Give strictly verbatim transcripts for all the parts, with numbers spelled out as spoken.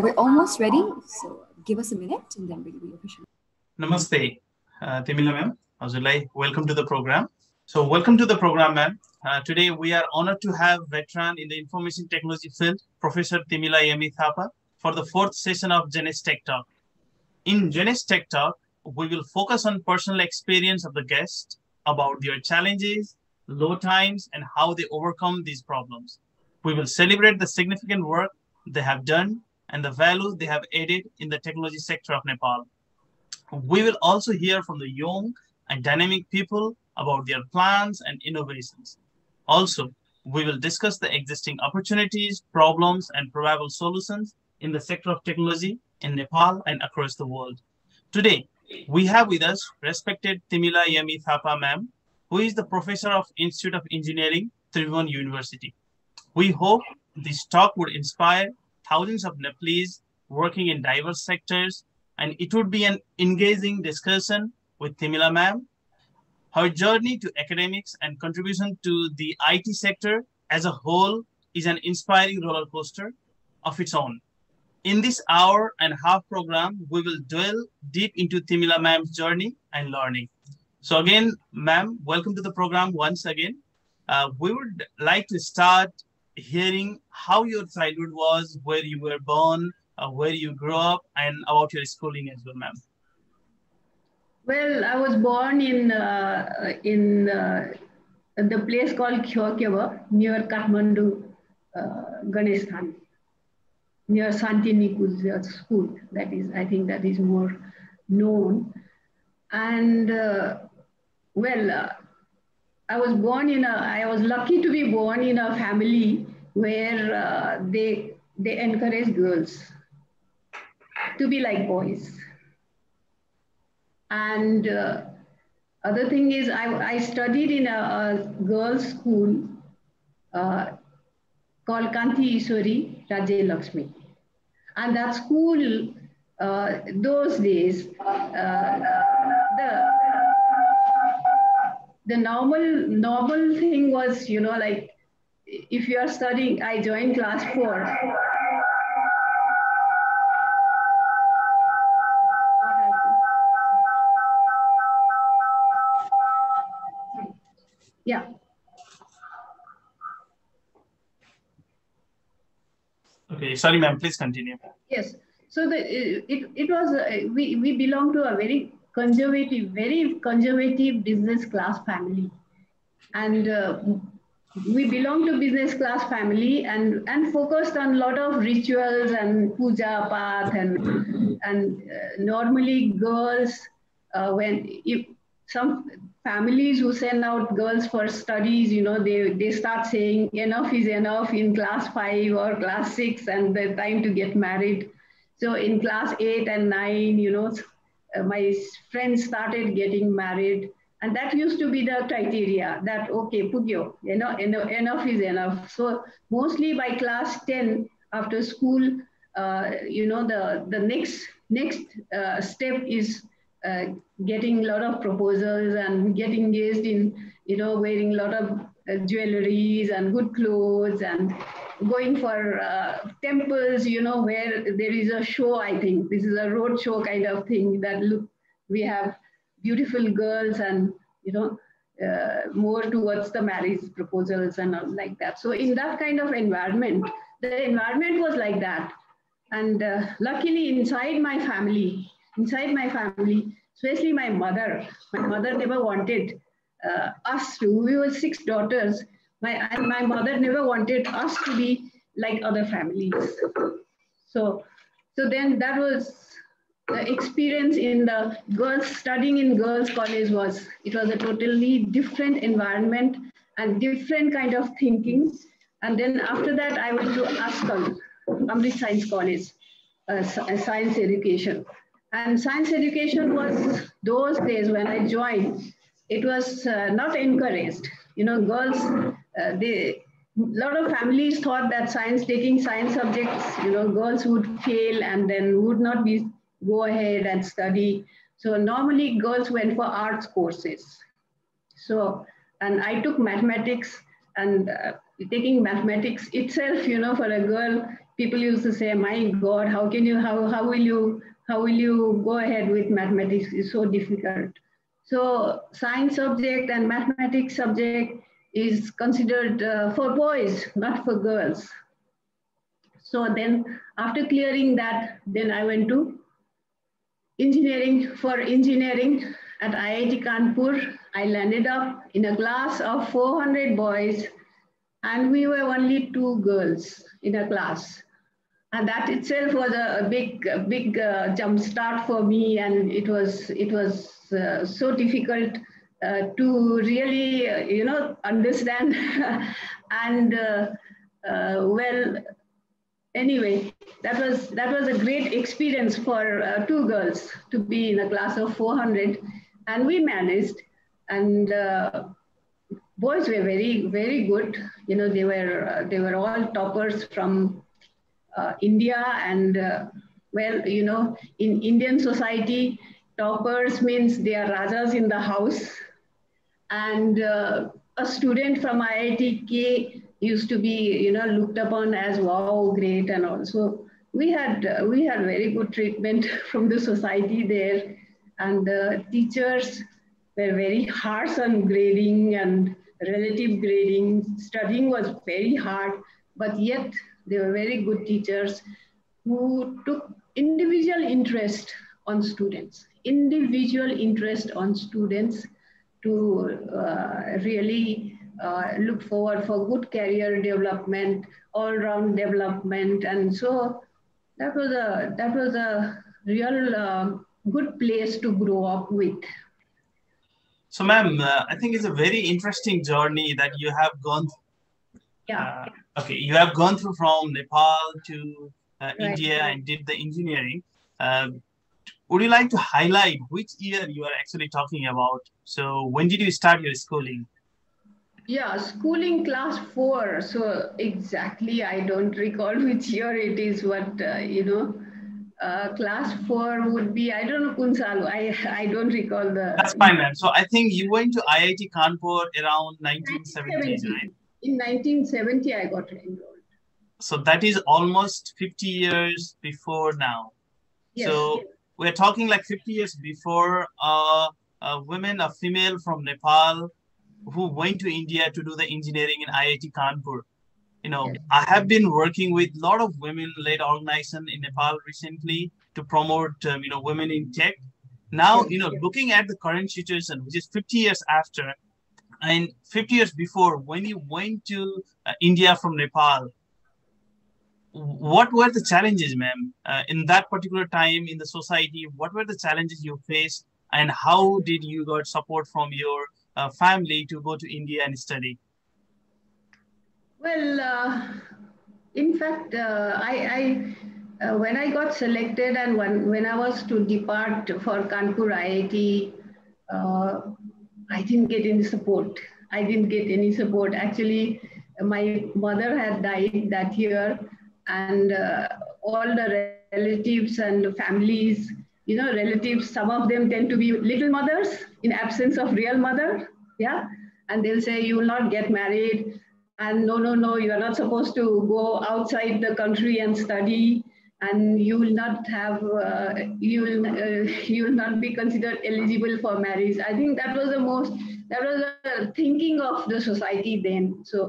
uh, we're almost ready. So give us a minute and then we'll be official. Namaste, uh, Timila ma'am. Anjali, welcome to the program. So welcome to the program, ma'am. Uh, today we are honored to have veteran in the information technology field, Professor Timila Yami Thapa, for the fourth session of Genes Tech Talk. In Genes Tech Talk, we will focus on personal experience of the guests about their challenges, low times, and how they overcome these problems. We will celebrate the significant work they have done and the value they have added in the technology sector of Nepal. We will also hear from the young and dynamic people about their plans and innovations. Also, we will discuss the existing opportunities, problems, and probable solutions in the sector of technology in Nepal and across the world. Today, we have with us respected Timila Yami Thapa ma'am, who is the professor of Institute of Engineering, Tribhuvan University. We hope this talk would inspire thousands of Nepalese working in diverse sectors, and it would be an engaging discussion with Timila ma'am. Her journey to academics and contribution to the I T sector as a whole is an inspiring roller coaster of its own. In this hour and a half program, we will dwell deep into Timila ma'am's journey and learning. So again, ma'am, welcome to the program once again. Uh, we would like to start hearing how your childhood was, where you were born, uh, where you grew up, and about your schooling as well, ma'am. Well, I was born in uh, in uh, the place called Khyokeba, near Kathmandu, uh, Ganestan, near Santinikuj School. That is, I think that is more known. And uh, well, uh, I was born in a, I was lucky to be born in a family where uh, they, they encourage girls to be like boys. And uh, other thing is I, I studied in a, a girls' school uh, called Kanti Iswari Rajay Lakshmi. And that school, uh, those days, uh, the, the normal, normal thing was, you know, like if you are studying, I joined class four. Yeah. Okay, sorry ma'am, please continue. Yes, so the, it, it was, uh, we, we belong to a very conservative, very conservative business class family. And uh, we belong to business class family and, and focused on a lot of rituals and puja, path and, and uh, normally girls, uh, when if some, families who send out girls for studies, you know, they, they start saying enough is enough in class five or class six and the time to get married. So in class eight and nine, you know, my friends started getting married and that used to be the criteria that, okay, pugyo, you know, enough is enough. So mostly by class ten after school, uh, you know, the, the next, next uh, step is Uh, getting a lot of proposals and get engaged in, you know, wearing a lot of uh, jewelries and good clothes and going for uh, temples, you know, where there is a show, I think. This is a road show kind of thing that, look, we have beautiful girls and, you know, uh, more towards the marriage proposals and all like that. So in that kind of environment, the environment was like that. And uh, luckily inside my family, Inside my family, especially my mother, my mother never wanted uh, us to, we were six daughters, my, and my mother never wanted us to be like other families. So, so then that was the experience in the girls, studying in girls' college was, it was a totally different environment and different kind of thinking. And then after that, I went to ASCOL, Amrit Science College, uh, science education. And science education was, those days when I joined, it was uh, not encouraged. You know, girls, uh, they, a lot of families thought that science, taking science subjects, you know, girls would fail and then would not be, go ahead and study. So normally girls went for arts courses. So, and I took mathematics and uh, taking mathematics itself, you know, for a girl, people used to say, my God, how can you, how, how will you, how will you go ahead with mathematics? It's so difficult. So science subject and mathematics subject is considered uh, for boys, not for girls. So then after clearing that, then I went to engineering for engineering at I I T Kanpur. I landed up in a class of four hundred boys, and we were only two girls in a class. And that itself was a, a big, a big uh, jump start for me. And it was, it was uh, so difficult uh, to really, uh, you know, understand. And uh, uh, well, anyway, that was, that was a great experience for uh, two girls to be in a class of four hundred. And we managed. And uh, boys were very, very good. You know, they were, uh, they were all toppers from Uh, India, and uh, well, you know, in Indian society, toppers means they are rajas in the house. And uh, a student from I I T K used to be, you know, looked upon as wow, great, and also we had uh, we had very good treatment from the society there, and the uh, teachers were very harsh on grading and relative grading. Studying was very hard, but yet they were very good teachers who took individual interest on students, individual interest on students to uh, really uh, look forward for good career development, all-round development. And so that was a, that was a real uh, good place to grow up with. So ma'am, uh, I think it's a very interesting journey that you have gone through. Yeah. Uh, okay, you have gone through from Nepal to uh, right. India and did the engineering. Uh, would you like to highlight which year you are actually talking about? So when did you start your schooling? Yeah, schooling class four. So exactly, I don't recall which year it is, but uh, you know, uh, class four would be, I don't know, Kunsalu. I, I don't recall the... That's fine, ma'am. So I think you went to I I T Kanpur around nineteen seventy, right? In nineteen seventy, I got enrolled. So that is almost fifty years before now. Yes, so yes. We're talking like fifty years before uh, a woman, a female from Nepal who went to India to do the engineering in I I T Kanpur. You know, yes. I have been working with a lot of women-led organizations in Nepal recently to promote, um, you know, women in tech. Now, yes, you know, yes. Looking at the current situation, which is fifty years after, and fifty years before, when you went to uh, India from Nepal, what were the challenges, ma'am, uh, in that particular time in the society? What were the challenges you faced, and how did you got support from your uh, family to go to India and study? Well, uh, in fact, uh, I, I uh, when I got selected and when, when I was to depart for Kanpur I I T, uh, I didn't get any support. I didn't get any support. Actually, my mother had died that year, and uh, all the relatives and families, you know, relatives, some of them tend to be little mothers in absence of real mother. Yeah. And they'll say, you will not get married. And no, no, no, you are not supposed to go outside the country and study. And you will not have, uh, you will, uh, you will not be considered eligible for marriage. I think that was the most, that was the thinking of the society then. So,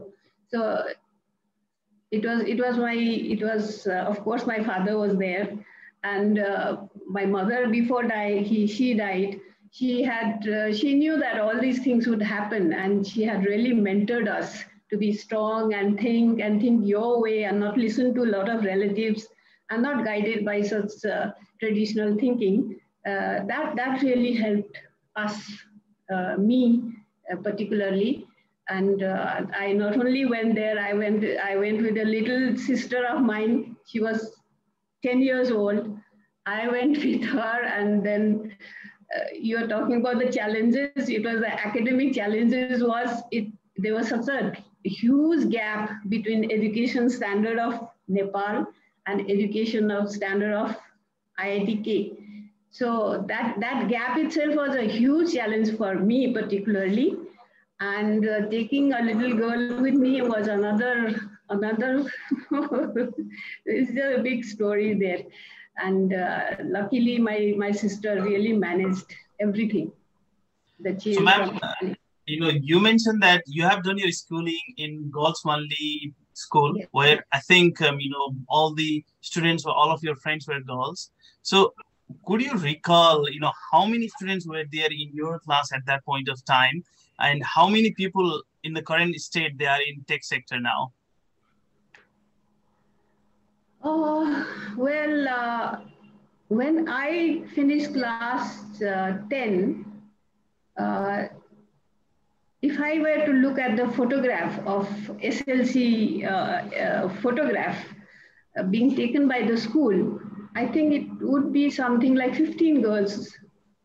so it was, it was my, it was, uh, of course, my father was there, and uh, my mother before die, he, she died. She had, uh, she knew that all these things would happen, and she had really mentored us to be strong and think and think your way and not listen to a lot of relatives. I'm not guided by such uh, traditional thinking. Uh, that, that really helped us, uh, me uh, particularly. And uh, I not only went there, I went, I went with a little sister of mine. She was ten years old. I went with her, and then uh, you're talking about the challenges. It was the academic challenges was, it, there was such a huge gap between education standard of Nepal and educational standard of I I T K. So that, that gap itself was a huge challenge for me particularly. And uh, taking a little girl with me was another, another it's a big story there. And uh, luckily, my, my sister really managed everything. That she so ma'am, you know, you mentioned that you have done your schooling in Girls Only School, yes, where I think, um, you know, all the students or all of your friends were girls. So could you recall, you know, how many students were there in your class at that point of time? And how many people in the current state they are in tech sector now? Oh, well, uh, when I finished class uh, ten, uh, if I were to look at the photograph of S L C uh, uh, photograph uh, being taken by the school, I think it would be something like fifteen girls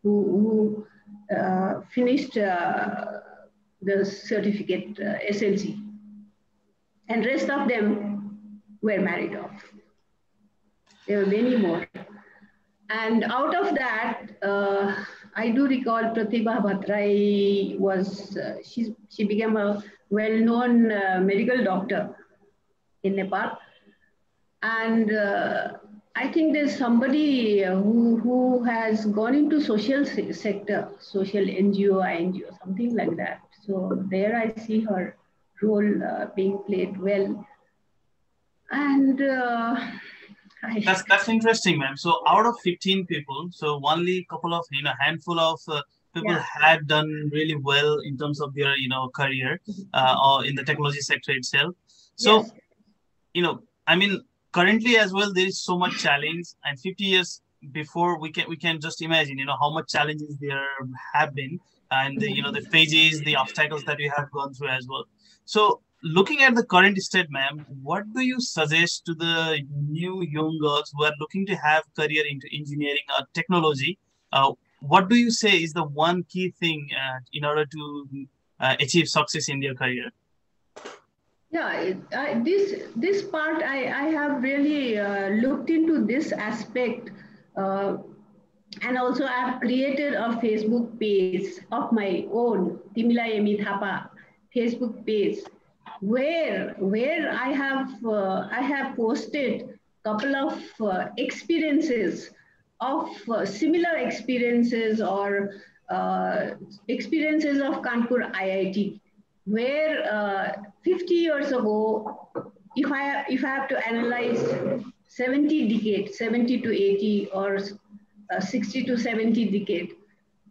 who, who uh, finished uh, the certificate uh, S L C, and rest of them were married off. There were many more. And out of that, uh, I do recall Pratibha Bhattrai was, uh, she, she became a well-known uh, medical doctor in Nepal. And uh, I think there's somebody who, who has gone into social se sector, social N G O, I N G O, something like that. So there I see her role uh, being played well. And uh, That's that's interesting, ma'am. So out of fifteen people, so only couple of you know handful of uh, people yeah. had done really well in terms of their you know career uh, or in the technology sector itself. So yes. you know, I mean, currently as well there is so much challenge, and fifty years before we can we can just imagine you know how much challenges there have been, and the, you know the phases, the obstacles that we have gone through as well. So looking at the current state, ma'am, what do you suggest to the new young girls who are looking to have career into engineering or technology? Uh, what do you say is the one key thing uh, in order to uh, achieve success in their career? Yeah, it, I, this this part, I, I have really uh, looked into this aspect. Uh, and also I've created a Facebook page of my own, Timila Yami Thapa Facebook page, where where I have uh, I have posted couple of uh, experiences of uh, similar experiences or uh, experiences of Kanpur I I T, where uh, fifty years ago, if I if I have to analyze seventy decade, seventy to eighty or uh, sixty to seventy decade,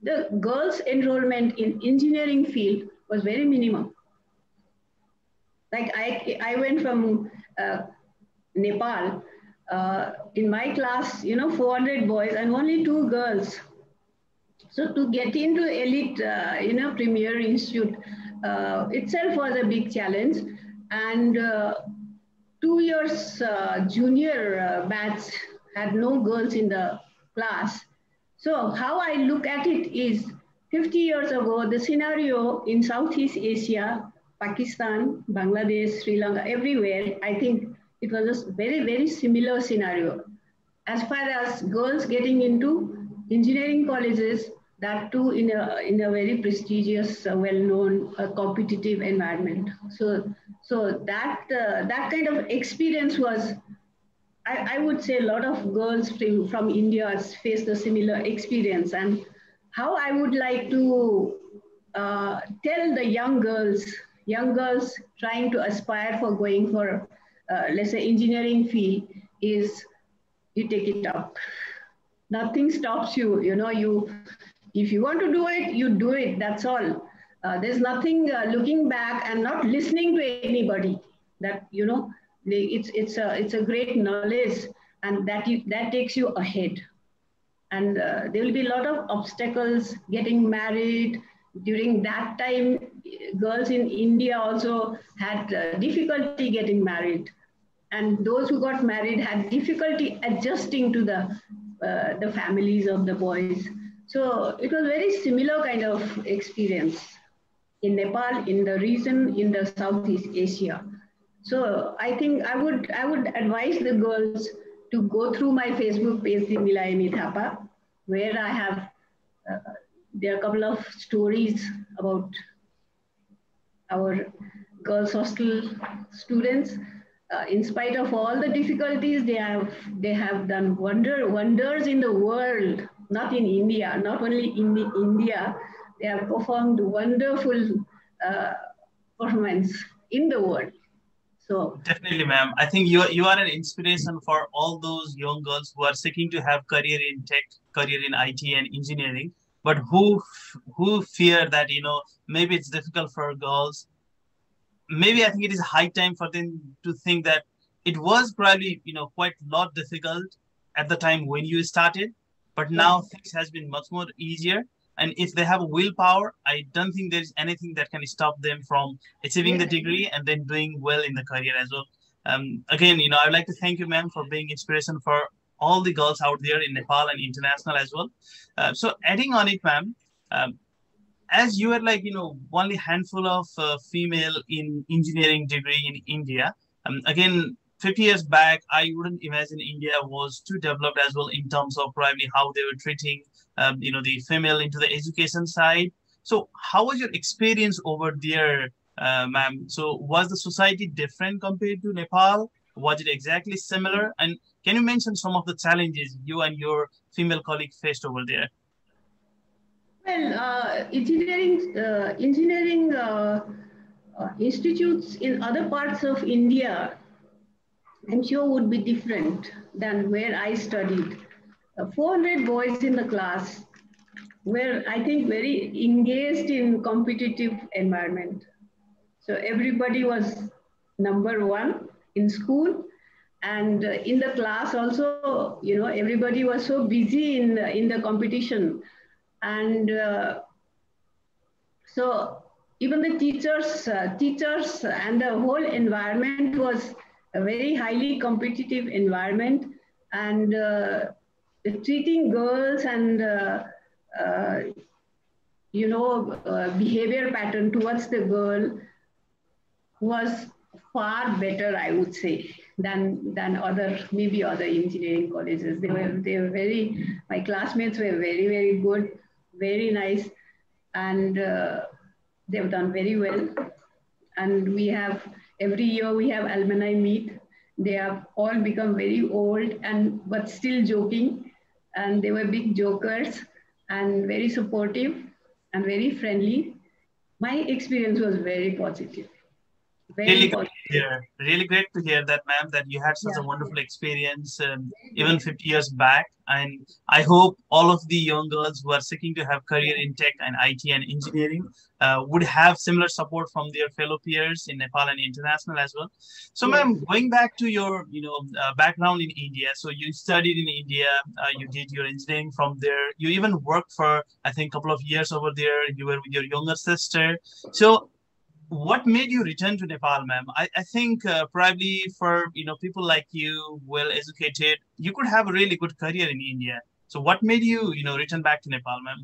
the girls' enrollment in engineering field was very minimum. Like I, I went from uh, Nepal, uh, in my class, you know, four hundred boys and only two girls. So to get into elite, uh, you know, premier institute uh, itself was a big challenge. And uh, two years uh, junior uh, batch had no girls in the class. So how I look at it is fifty years ago, the scenario in Southeast Asia, Pakistan, Bangladesh, Sri Lanka, everywhere, I think it was a very, very similar scenario. As far as girls getting into engineering colleges, that too in a, in a very prestigious, uh, well-known, uh, competitive environment. So, so that, uh, that kind of experience was, I, I would say a lot of girls from, from India faced a similar experience. And how I would like to uh, tell the young girls young girls trying to aspire for going for, uh, let's say, engineering field is you take it up. Nothing stops you, you know, you, if you want to do it, you do it, that's all. Uh, there's nothing uh, looking back and not listening to anybody that, you know, it's, it's, a, it's a great knowledge and that, you, that takes you ahead. And uh, there will be a lot of obstacles, getting married. During that time, girls in India also had uh, difficulty getting married, and those who got married had difficulty adjusting to the uh, the families of the boys. So it was very similar kind of experience in Nepal, in the region, in the Southeast Asia. So I think I would I would advise the girls to go through my Facebook page, Timila Yami Thapa, where I have. Uh, There are a couple of stories about our girls' hostel students uh, in spite of all the difficulties, they have they have done wonder wonders in the world, not in India, not only in India. They have performed wonderful uh, performance in the world. So definitely, ma'am. I think you you are an inspiration for all those young girls who are seeking to have career in tech, career in I T and engineering, but who who fear that, you know, maybe it's difficult for girls. Maybe I think it is high time for them to think that it was probably, you know, quite not difficult at the time when you started, but now things has been much more easier. And if they have willpower, I don't think there's anything that can stop them from achieving yeah. the degree and then doing well in the career as well. Um, again, you know, I'd like to thank you, ma'am, for being inspiration for all the girls out there in Nepal and international as well. Uh, so adding on it, ma'am, um, as you are like, you know, only handful of uh, female in engineering degree in India. Um, again, fifty years back, I wouldn't imagine India was too developed as well in terms of probably how they were treating, um, you know, the female into the education side. So how was your experience over there, uh, ma'am? So was the society different compared to Nepal? Was it exactly similar? And can you mention some of the challenges you and your female colleague faced over there? Well, uh, engineering, uh, engineering uh, uh, institutes in other parts of India, I'm sure would be different than where I studied. Uh, four hundred boys in the class were, I think, very engaged in competitive environment. So everybody was number one in school. And uh, in the class also, you know, everybody was so busy in the, in the competition. And uh, so even the teachers, uh, teachers and the whole environment was a very highly competitive environment. And uh, treating girls and, uh, uh, you know, uh, behavior pattern towards the girl was far better, I would say, than than other, maybe other engineering colleges. They were, they were very, my classmates were very, very good. Very nice, and uh, they've done very well. And we have, every year we have alumni meet. They have all become very old, and but still joking. And they were big jokers and very supportive and very friendly. My experience was very positive. Very really, positive. Great to hear. Really great to hear that, ma'am, that you had such yeah. a wonderful experience um, even fifty years back. And I hope all of the young girls who are seeking to have career in tech and I T and engineering uh, would have similar support from their fellow peers in Nepal and international as well. So, yes. ma'am, going back to your, you know, uh, background in India. So you studied in India. Uh, you did your engineering from there. You even worked for, I think, a couple of years over there. You were with your younger sister. So what made you return to Nepal, ma'am? I, I think uh, probably for, you know, people like you, well-educated, you could have a really good career in India. So what made you, you know, return back to Nepal, ma'am?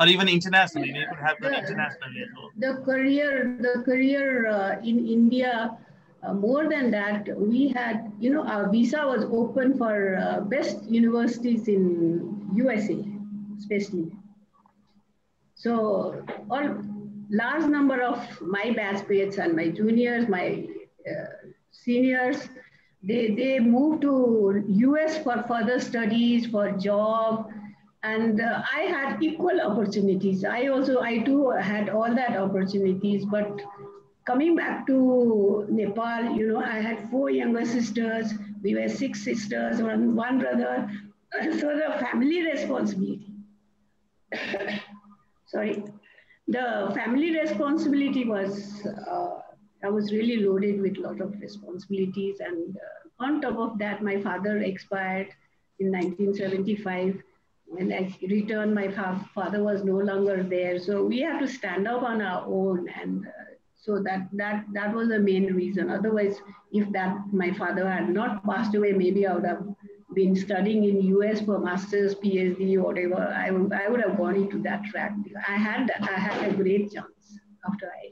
Or even internationally, you could have done internationally as well. The career, the career uh, in India, uh, more than that, we had, you know, our visa was open for uh, best universities in U S A, especially. So all... large number of my batchmates and my juniors, my uh, seniors, they, they moved to U S for further studies, for job, and uh, I had equal opportunities. I also, I too had all that opportunities, but coming back to Nepal, you know, I had four younger sisters, we were six sisters, one, one brother, so the family responsibility, sorry. The family responsibility was, uh, I was really loaded with a lot of responsibilities. And uh, on top of that, my father expired in nineteen seventy-five. When I returned, my fa father was no longer there. So we had to stand up on our own. And uh, so that, that, that was the main reason. Otherwise, if that my father had not passed away, maybe I would have been studying in U S for master's, PhD, whatever. I would, I would have gone into that track. I had I had a great chance after I.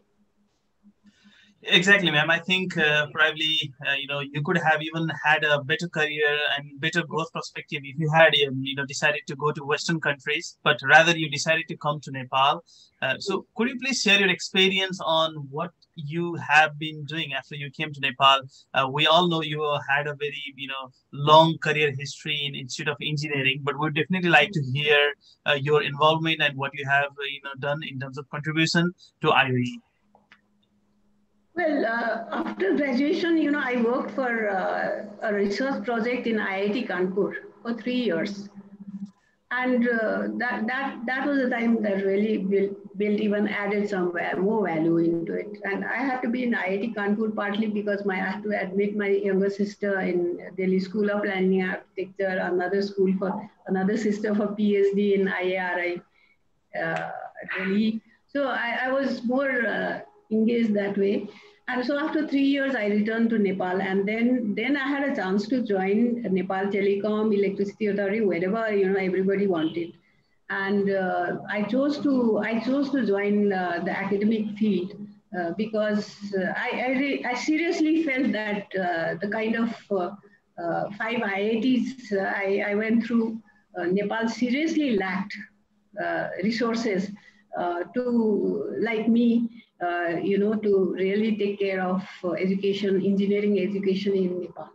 Exactly, ma'am. I think uh, probably, uh, you know, you could have even had a better career and better growth perspective if you had, you know, decided to go to Western countries, but rather you decided to come to Nepal. Uh, so could you please share your experience on what you have been doing after you came to Nepal? Uh, we all know you had a very, you know, long career history in Institute of Engineering, but we'd definitely like to hear uh, your involvement and what you have, you know, done in terms of contribution to I I R I. Well, uh, after graduation, you know, I worked for uh, a research project in I I T Kanpur for three years. And uh, that, that, that was the time that really built, built even added some more value into it. And I had to be in I I T Kanpur partly because my, I had to admit my younger sister in Delhi School of Planning Architecture, another school for, another sister for PhD in I A R I uh, Delhi. So I, I was more uh, engaged that way. And so after three years, I returned to Nepal, and then, then I had a chance to join Nepal Telecom, Electricity Authority, wherever, you know, everybody wanted. And uh, I chose to I chose to join uh, the academic field uh, because uh, I I, re I seriously felt that uh, the kind of uh, uh, five I I Ts uh, I I went through, uh, Nepal seriously lacked uh, resources uh, to like me. Uh, you know, to really take care of uh, education, engineering education in Nepal.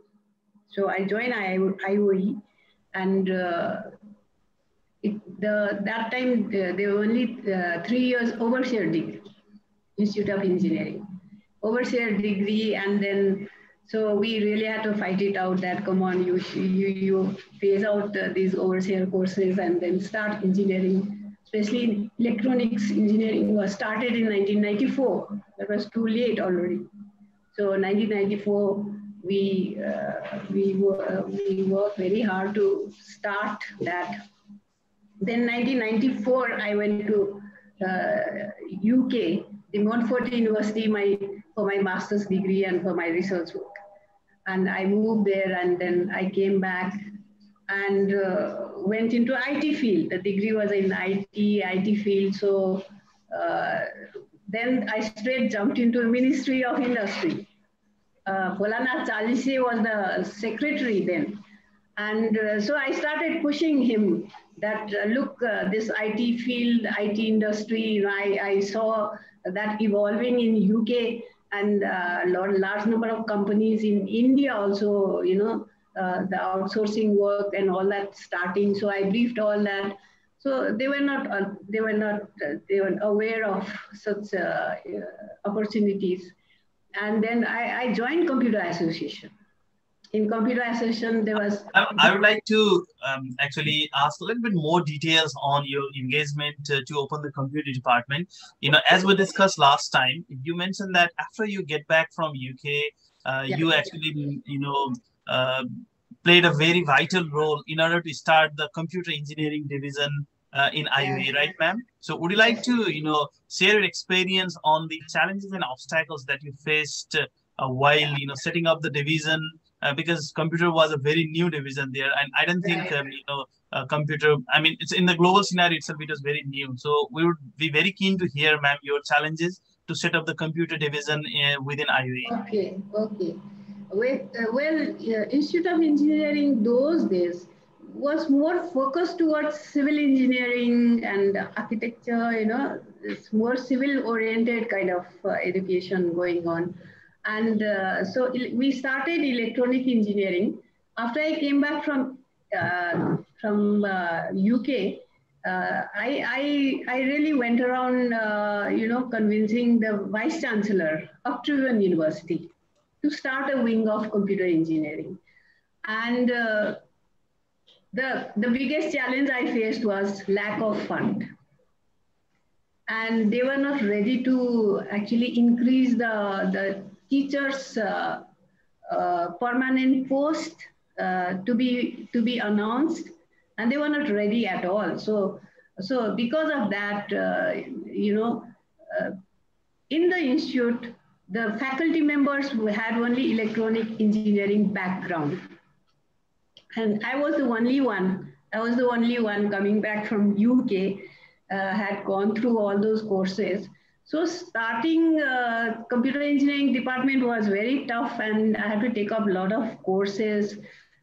So I joined I O E, and uh, it, the, that time the, they were only uh, three years overseer degree, Institute of Engineering. Overseer degree, and then, so we really had to fight it out that, come on, you, you, you phase out uh, these overseer courses and then start engineering. Especially electronics engineering was started in nineteen ninety-four. That was too late already. So nineteen ninety-four, we uh, we were, we worked very hard to start that. Then nineteen ninety-four, I went to uh, U K, De Montfort University, my for my master's degree and for my research work. And I moved there, and then I came back and uh, went into I T field. The degree was in I T, I T field. So uh, then I straight jumped into the Ministry of Industry. Uh, Polanath Chalise was the secretary then. And uh, so I started pushing him that, uh, look, uh, this I T field, I T industry, I, I saw that evolving in U K, and a uh, large number of companies in India also, you know, Uh, the outsourcing work and all that starting. So I briefed all that. So they were not, uh, they were not, uh, they were aware of such uh, uh, opportunities. And then I, I joined Computer Association. In Computer Association, there was... I, I would like to um, actually ask a little bit more details on your engagement uh, to open the computer department. You know, as we discussed last time, you mentioned that after you get back from U K, uh, yeah, you actually, yeah. you know, Uh, played a very vital role in order to start the computer engineering division uh, in I I R I, right, ma'am? So would you like to, you know, share your experience on the challenges and obstacles that you faced uh, while, you know, setting up the division? Uh, because computer was a very new division there, and I don't think, um, you know, uh, computer, I mean, it's in the global scenario itself, it was very new. So we would be very keen to hear, ma'am, your challenges to set up the computer division uh, within I I R I. Okay, okay. With, uh, well, uh, Institute of Engineering those days was more focused towards civil engineering and architecture, you know, it's more civil-oriented kind of uh, education going on. And uh, so we started electronic engineering. After I came back from, uh, from uh, U K, uh, I, I, I really went around, uh, you know, convincing the Vice-Chancellor of Tribhuvan University to start a wing of computer engineering. And uh, the, the biggest challenge I faced was lack of fund. And they were not ready to actually increase the, the teachers' uh, uh, permanent post uh, to, be, to be announced. And they were not ready at all. So, so because of that, uh, you know, uh, in the institute, the faculty members who had only electronic engineering background. And I was the only one, I was the only one coming back from U K, uh, had gone through all those courses. So starting uh, computer engineering department was very tough, and I had to take up a lot of courses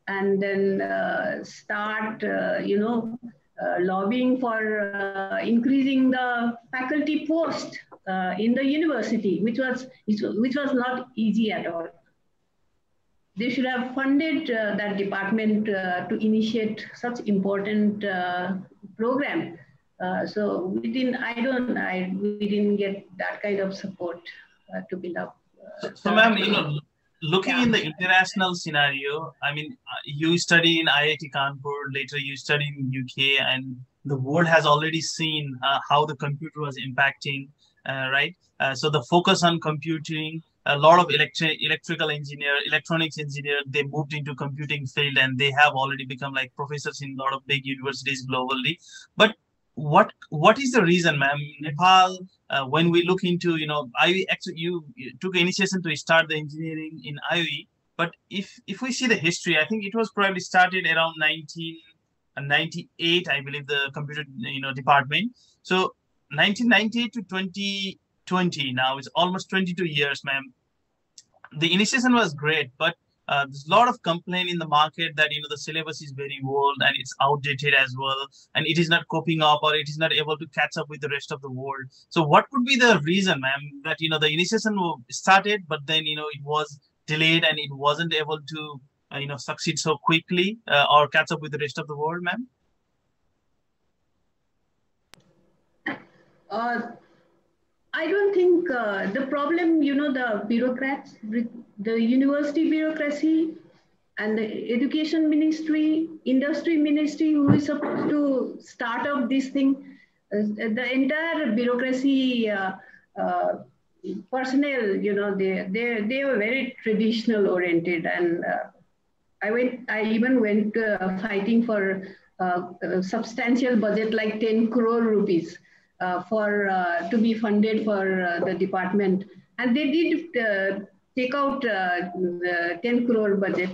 and then uh, start, uh, you know, uh, lobbying for uh, increasing the faculty post uh, in the university, which was, which was not easy at all. They should have funded uh, that department uh, to initiate such important uh, program. Uh, so we didn't. I don't. I we didn't get that kind of support uh, to build up. Uh, so, so ma'am, you know, looking yeah. in the international scenario, I mean, you study in I I T Kanpur. Later, you study in U K, and the world has already seen uh, how the computer was impacting, uh, right? Uh, so the focus on computing. A lot of electric, electrical engineer, electronics engineer, they moved into computing field, and they have already become like professors in a lot of big universities globally. But what what is the reason, ma'am? Nepal, uh, when we look into, you know, I actually you, you took initiation to start the engineering in I O E, but if if we see the history, I think it was probably started around nineteen ninety-eight, I believe, the computer you know department. So nineteen ninety-eight to twenty twenty, now it's almost twenty-two years, ma'am. The initiation was great, but uh, there's a lot of complaint in the market that, you know, the syllabus is very old and it's outdated as well, and it is not coping up, or it is not able to catch up with the rest of the world. So what would be the reason, ma'am, that, you know, the initiation started, but then, you know, it was delayed and it wasn't able to, uh, you know, succeed so quickly uh, or catch up with the rest of the world, ma'am? Uh, I don't think uh, the problem, you know, the bureaucrats, the university bureaucracy and the education ministry, industry ministry, who is supposed to start up this thing, uh, the entire bureaucracy uh, uh, personnel, you know, they, they, they were very traditional oriented. And uh, I went, I even went uh, fighting for uh, a substantial budget, like ten crore rupees. Uh, for uh, to be funded for uh, the department, and they did uh, take out uh, the ten crore budget,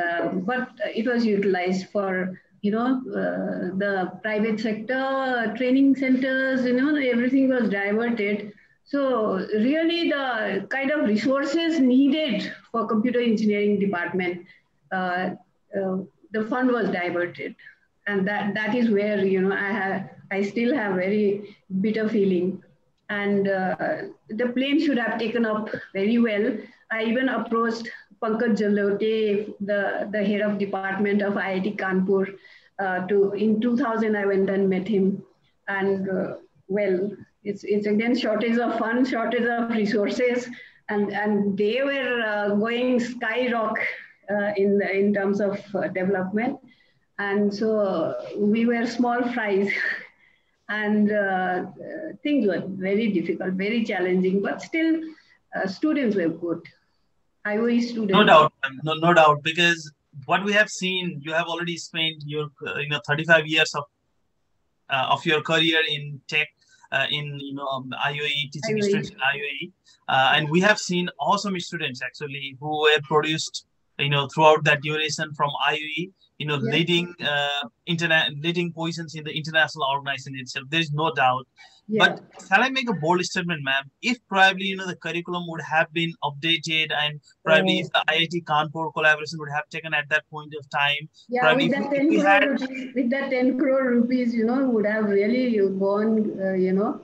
uh, but it was utilized for, you know, uh, the private sector training centers, you know, everything was diverted. So really the kind of resources needed for computer engineering department, uh, uh, the fund was diverted, and that that is where, you know, I have I still have very bitter feeling, and uh, the plan should have taken up very well. I even approached Pankaj Jalote, the, the head of department of I I T Kanpur. Uh, to, in two thousand, I went and met him, and uh, well, it's, it's again shortage of funds, shortage of resources, and, and they were uh, going skyrock uh, in, in terms of uh, development. And so we were small fries. And uh, things were very difficult, very challenging, but still uh, students were good. I O E students. No doubt, no, no doubt, because what we have seen, you have already spent your, you know, thirty-five years of uh, of your career in tech, uh, in, you know, I O E, teaching I O E. Students in I O E. Uh, and we have seen awesome students, actually, who were produced, you know, throughout that duration from I O E. You know, yes. leading uh, internet, leading positions in the international organization itself. There is no doubt. Yes. But shall I make a bold statement, ma'am? If probably, you know, the curriculum would have been updated, and probably yes. if the I I T Kanpur collaboration would have taken at that point of time, yeah, probably with that, if we had... rupees, with that ten crore rupees, you know, would have really gone, uh, you know,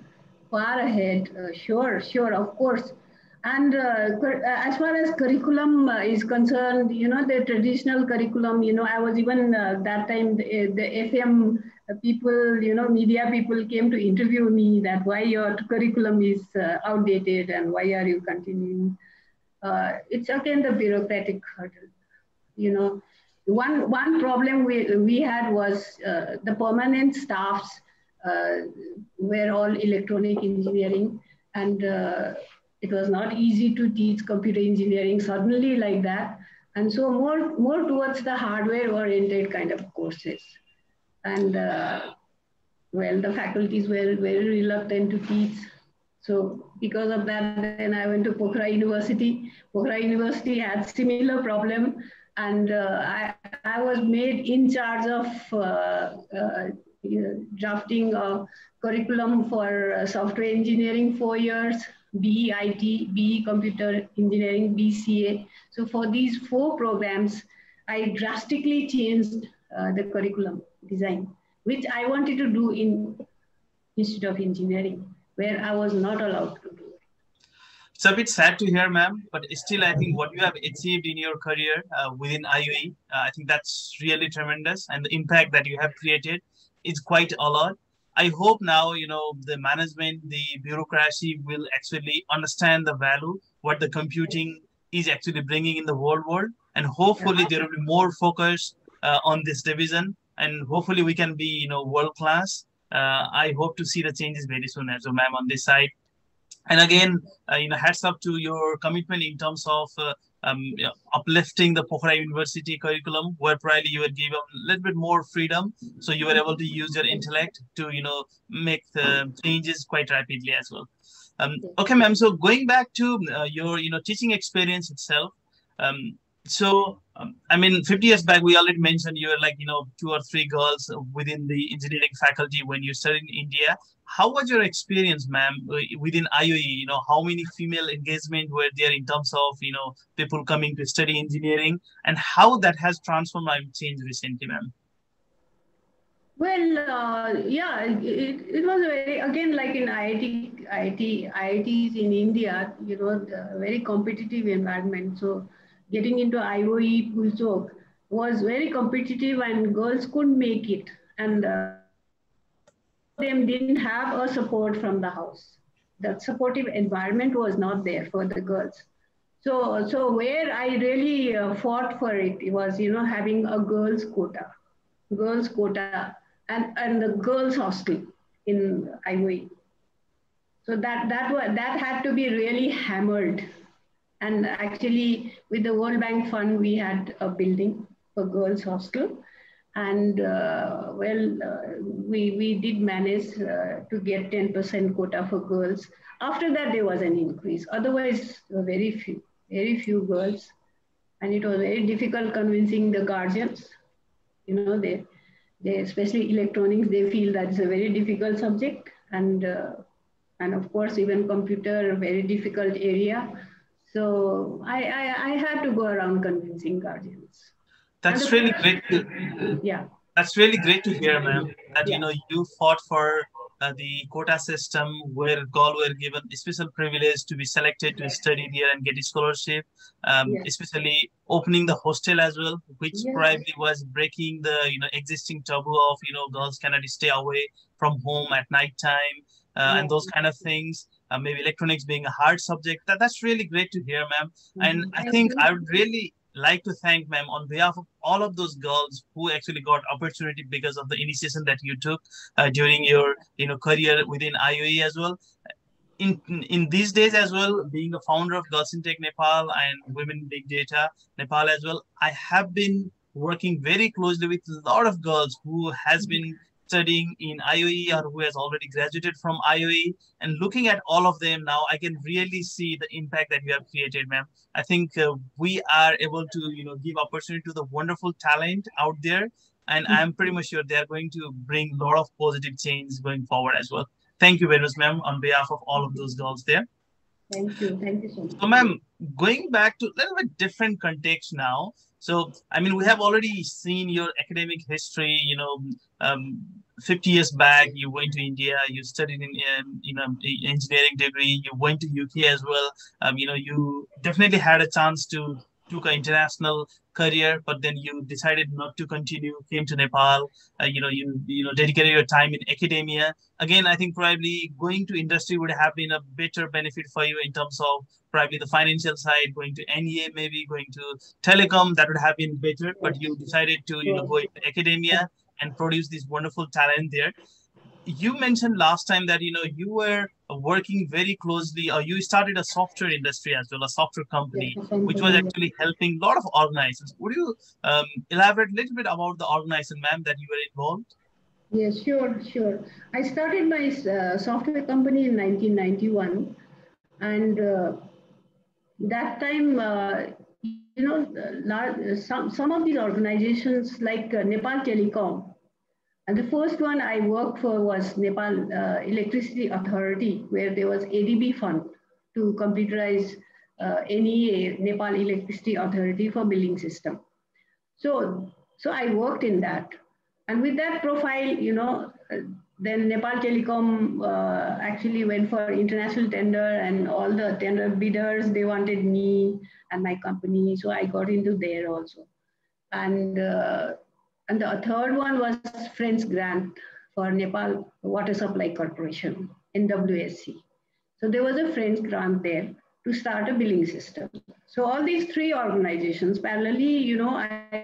far ahead. Uh, sure, sure, of course. And uh, as far as curriculum uh, is concerned, you know, the traditional curriculum, you know, I was even uh, that time, the, the F M people, you know, media people came to interview me that why your curriculum is uh, outdated and why are you continuing? Uh, it's again the bureaucratic hurdle, you know. One, one problem we, we had was uh, the permanent staffs uh, were all electronic engineering, and uh, it was not easy to teach computer engineering suddenly like that. And so more, more towards the hardware oriented kind of courses. And uh, well, the faculties were very reluctant to teach. So because of that, then I went to Pokhara University. Pokhara University had similar problem. And uh, I, I was made in charge of uh, uh, you know, drafting a curriculum for uh, software engineering four years, B E I T, B E Computer Engineering, B C A. So for these four programs, I drastically changed uh, the curriculum design, which I wanted to do in Institute of Engineering, where I was not allowed to do it. It's a bit sad to hear, ma'am, but still, I think what you have achieved in your career uh, within I U E, uh, I think that's really tremendous. And the impact that you have created is quite a lot. I hope now, you know, the management, the bureaucracy will actually understand the value, what the computing is actually bringing in the whole world. And hopefully there will be more focus uh, on this division. And hopefully we can be, you know, world class. Uh, I hope to see the changes very soon as well, ma'am, on this side. And again, uh, you know, hats off to your commitment in terms of uh, um, you know, uplifting the Pokhara University curriculum, where probably you were given a little bit more freedom, so you were able to use your intellect to, you know, make the changes quite rapidly as well. Um, okay, ma'am. So going back to uh, your, you know, teaching experience itself. Um, so, um, I mean, fifty years back, we already mentioned you were like, you know, two or three girls within the engineering faculty when you studied in India. How was your experience, ma'am, within I U E? You know, how many female engagement were there in terms of, you know, people coming to study engineering, and how that has transformed and changed recently, ma'am? Well, uh, yeah, it, it was a very, again, like in I I T, I I T, I I Ts in India, you know, the very competitive environment. So getting into I O E Pulchok was very competitive, and girls couldn't make it. And uh, them didn't have a support from the house. The supportive environment was not there for the girls. So, so where I really uh, fought for it, it was, you know, having a girls' quota, girls' quota, and, and the girls' hostel in I U E. So that that was, that had to be really hammered. And actually, with the World Bank Fund, we had a building for girls' hostel. And uh, well, uh, we we did manage uh, to get ten percent quota for girls. After that, there was an increase. Otherwise, very few, very few girls, and it was very difficult convincing the guardians. You know, they, they especially electronics, they feel that it's a very difficult subject, and uh, and of course, even computer, a very difficult area. So I I, I had to go around convincing guardians. That's really great to, yeah. That's really great to hear, ma'am, that, yeah, you know, you fought for uh, the quota system where girls were given special privilege to be selected to study here and get a scholarship, um, yes, especially opening the hostel as well, which, yes, probably was breaking the, you know, existing taboo of, you know, girls cannot stay away from home at night time uh, mm-hmm. and those kind of things. Uh, maybe electronics being a hard subject. That, that's really great to hear, ma'am. Mm-hmm. And I think I would really like to thank, ma'am, on behalf of all of those girls who actually got opportunity because of the initiation that you took uh, during your, you know, career within I U E as well. In, in in these days as well, being a founder of Girls in Tech Nepal and Women in Big Data Nepal as well, I have been working very closely with a lot of girls who has been studying in I U E or who has already graduated from I U E, and looking at all of them now, I can really see the impact that you have created, ma'am. I think uh, we are able to, you know, give opportunity to the wonderful talent out there, and mm-hmm. I'm pretty much sure they are going to bring a lot of positive change going forward as well. Thank you very much, ma'am, on behalf of all of those girls there. Thank you. Thank you so much. So, ma'am, going back to a little bit different context now. So, I mean, we have already seen your academic history, you know, um, fifty years back, you went to India, you studied in, um, you know, engineering degree, you went to U K as well. Um, you know, you definitely had a chance to took an international career, but then you decided not to continue, came to Nepal, uh, you know, you, you know, dedicated your time in academia. Again, I think probably going to industry would have been a better benefit for you in terms of probably the financial side, going to N E A, maybe going to telecom, that would have been better, but you decided to, you know, go into academia and produce this wonderful talent there. You mentioned last time that, you know, you were working very closely, or you started a software industry as well, a software company, yes, which was actually helping a lot of organizations. Would you um, elaborate a little bit about the organization, ma'am, that you were involved? Yes, sure, sure. I started my uh, software company in nineteen ninety-one. And uh, that time, uh, you know, large, some, some of these organizations like uh, Nepal Telecom, And the first one I worked for was Nepal uh, Electricity Authority, where there was A D B fund to computerize uh, N E A, Nepal Electricity Authority for billing system. So, so I worked in that. And with that profile, you know, then Nepal Telecom uh, actually went for international tender, and all the tender bidders, they wanted me and my company. So I got into there also. And uh, And the third one was French grant for Nepal Water Supply Corporation, N W S C. So there was a French grant there to start a billing system. So all these three organizations, parallelly, you know, I,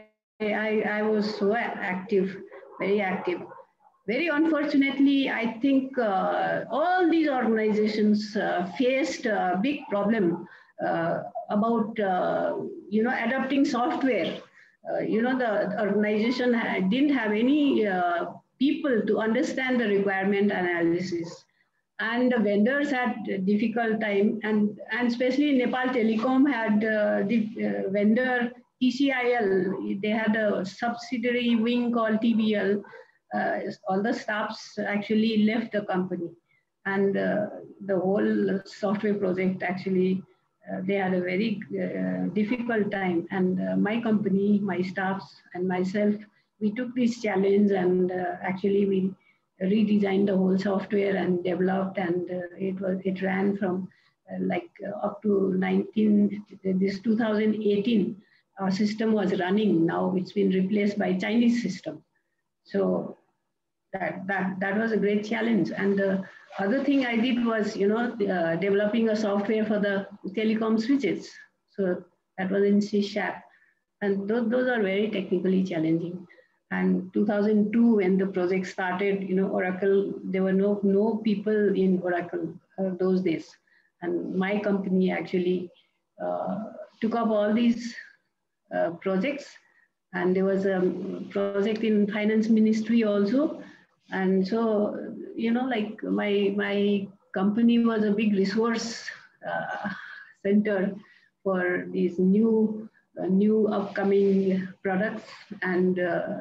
I, I was so active, very active. Very unfortunately, I think uh, all these organizations uh, faced a big problem uh, about, uh, you know, adopting software. Uh, you know, the organization had, didn't have any uh, people to understand the requirement analysis, and the vendors had a difficult time, and, and especially Nepal Telecom had uh, the uh, vendor T C I L, they had a subsidiary wing called T B L. Uh, all the staffs actually left the company, and uh, the whole software project actually Uh, they had a very uh, difficult time, and uh, my company, my staffs, and myself, we took this challenge, and uh, actually we redesigned the whole software and developed, and uh, it was it ran from uh, like uh, up to nineteen this twenty eighteen. Our system was running. Now it's been replaced by Chinese system. So that that that was a great challenge. And Uh, Other thing I did was, you know, uh, developing a software for the telecom switches. So that was in C sharp. And those, those are very technically challenging. And two thousand two, when the project started, you know, Oracle, there were no, no people in Oracle uh, those days. And my company actually uh, took up all these uh, projects. And there was a project in finance ministry also. And so, you know, like my, my company was a big resource uh, center for these new, uh, new upcoming products. And uh,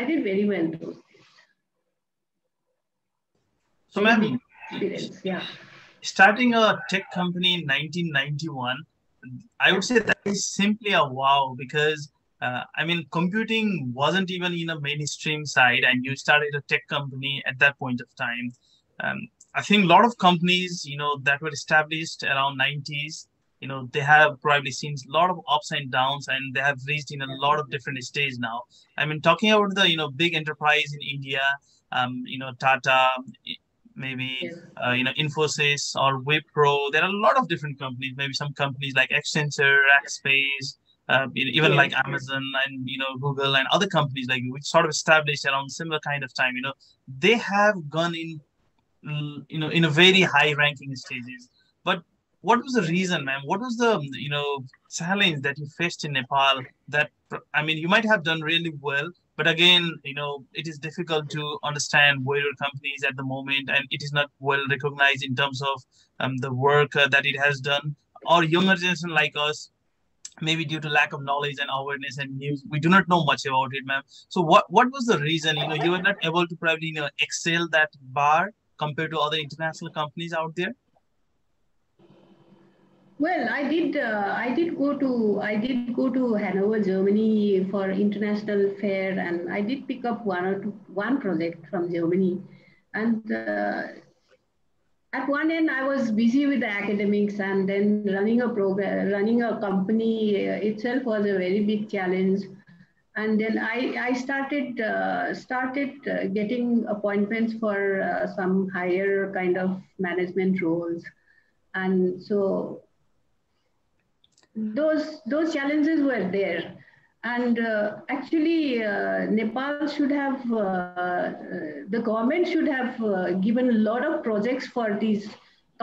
I did very well those days. So ma'am, yeah. starting a tech company in nineteen ninety-one, I would say that is simply a wow, because Uh, I mean, computing wasn't even in a mainstream side, and you started a tech company at that point of time. Um, I think a lot of companies, you know, that were established around nineties, you know, they have probably seen a lot of ups and downs, and they have reached in a lot of different stages now. I mean, talking about the, you know, big enterprise in India, um, you know, Tata, maybe, uh, you know, Infosys or Wipro. There are a lot of different companies, maybe some companies like Accenture, Rackspace, Uh, even yeah, like Amazon and, you know, Google and other companies like which sort of established around similar kind of time, you know, they have gone in, you know, in a very high ranking stages. But what was the reason, ma'am? What was the, you know, challenge that you faced in Nepal that, I mean, you might have done really well, but again, you know, it is difficult to understand where your company is at the moment, and it is not well recognized in terms of um, the work uh, that it has done, or younger generation like us, maybe due to lack of knowledge and awareness and news, we do not know much about it, ma'am. So what, what was the reason, you know, you were not able to probably, you know, excel that bar compared to other international companies out there? Well, I did, uh, I did go to, I did go to Hanover, Germany for international fair, and I did pick up one or two, one project from Germany. And uh, at one end, I was busy with the academics, and then running a program, running a company itself was a very big challenge. And then I, I started uh, started uh, getting appointments for uh, some higher kind of management roles, and so those those challenges were there. And uh, actually, uh, Nepal should have, uh, uh, the government should have uh, given a lot of projects for these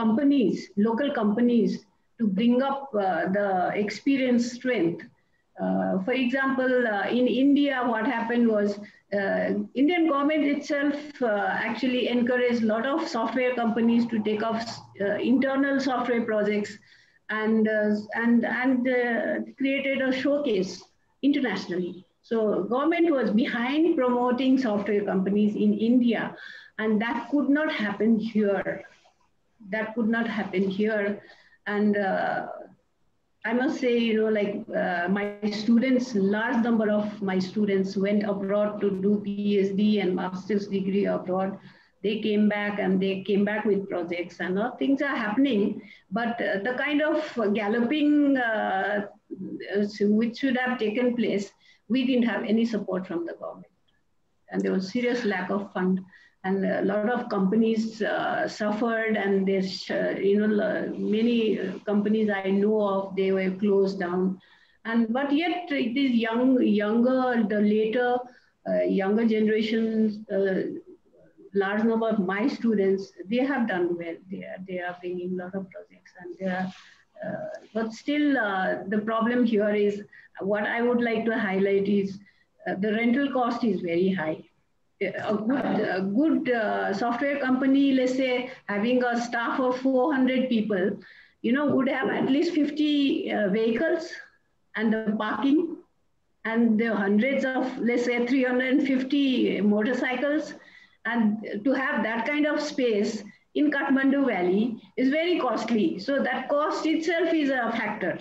companies, local companies, to bring up uh, the experience strength. Uh, for example, uh, in India, what happened was, uh, Indian government itself uh, actually encouraged a lot of software companies to take up uh, internal software projects, and, uh, and, and uh, created a showcase internationally. So government was behind promoting software companies in India, and that could not happen here. That could not happen here. And uh, I must say, you know, like uh, my students, large number of my students went abroad to do PhD and master's degree abroad. They came back and they came back with projects, and all things are happening. But uh, the kind of galloping uh, which should have taken place, we didn't have any support from the government. And there was serious lack of fund. And a lot of companies uh, suffered, and there's, uh, you know, many companies I know of, they were closed down. And but yet it is young, younger, the later, uh, younger generations, uh, large number of my students, they have done well. They are, they are bringing a lot of projects, and they are, uh, but still uh, the problem here is, what I would like to highlight is uh, the rental cost is very high. A good, a good uh, software company, let's say, having a staff of four hundred people, you know, would have at least fifty uh, vehicles and the parking, and the hundreds of, let's say, three hundred fifty motorcycles. And to have that kind of space in Kathmandu Valley is very costly. So that cost itself is a factor.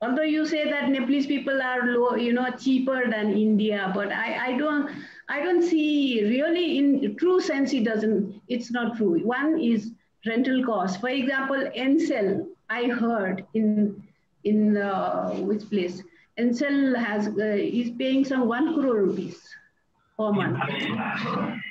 Although you say that Nepalese people are low, you know, cheaper than India, but I, I don't, I don't see really in true sense, it doesn't, it's not true. One is rental cost. For example, Ncell, I heard in, in uh, which place? Ncell has, uh, is paying some one crore rupees per month.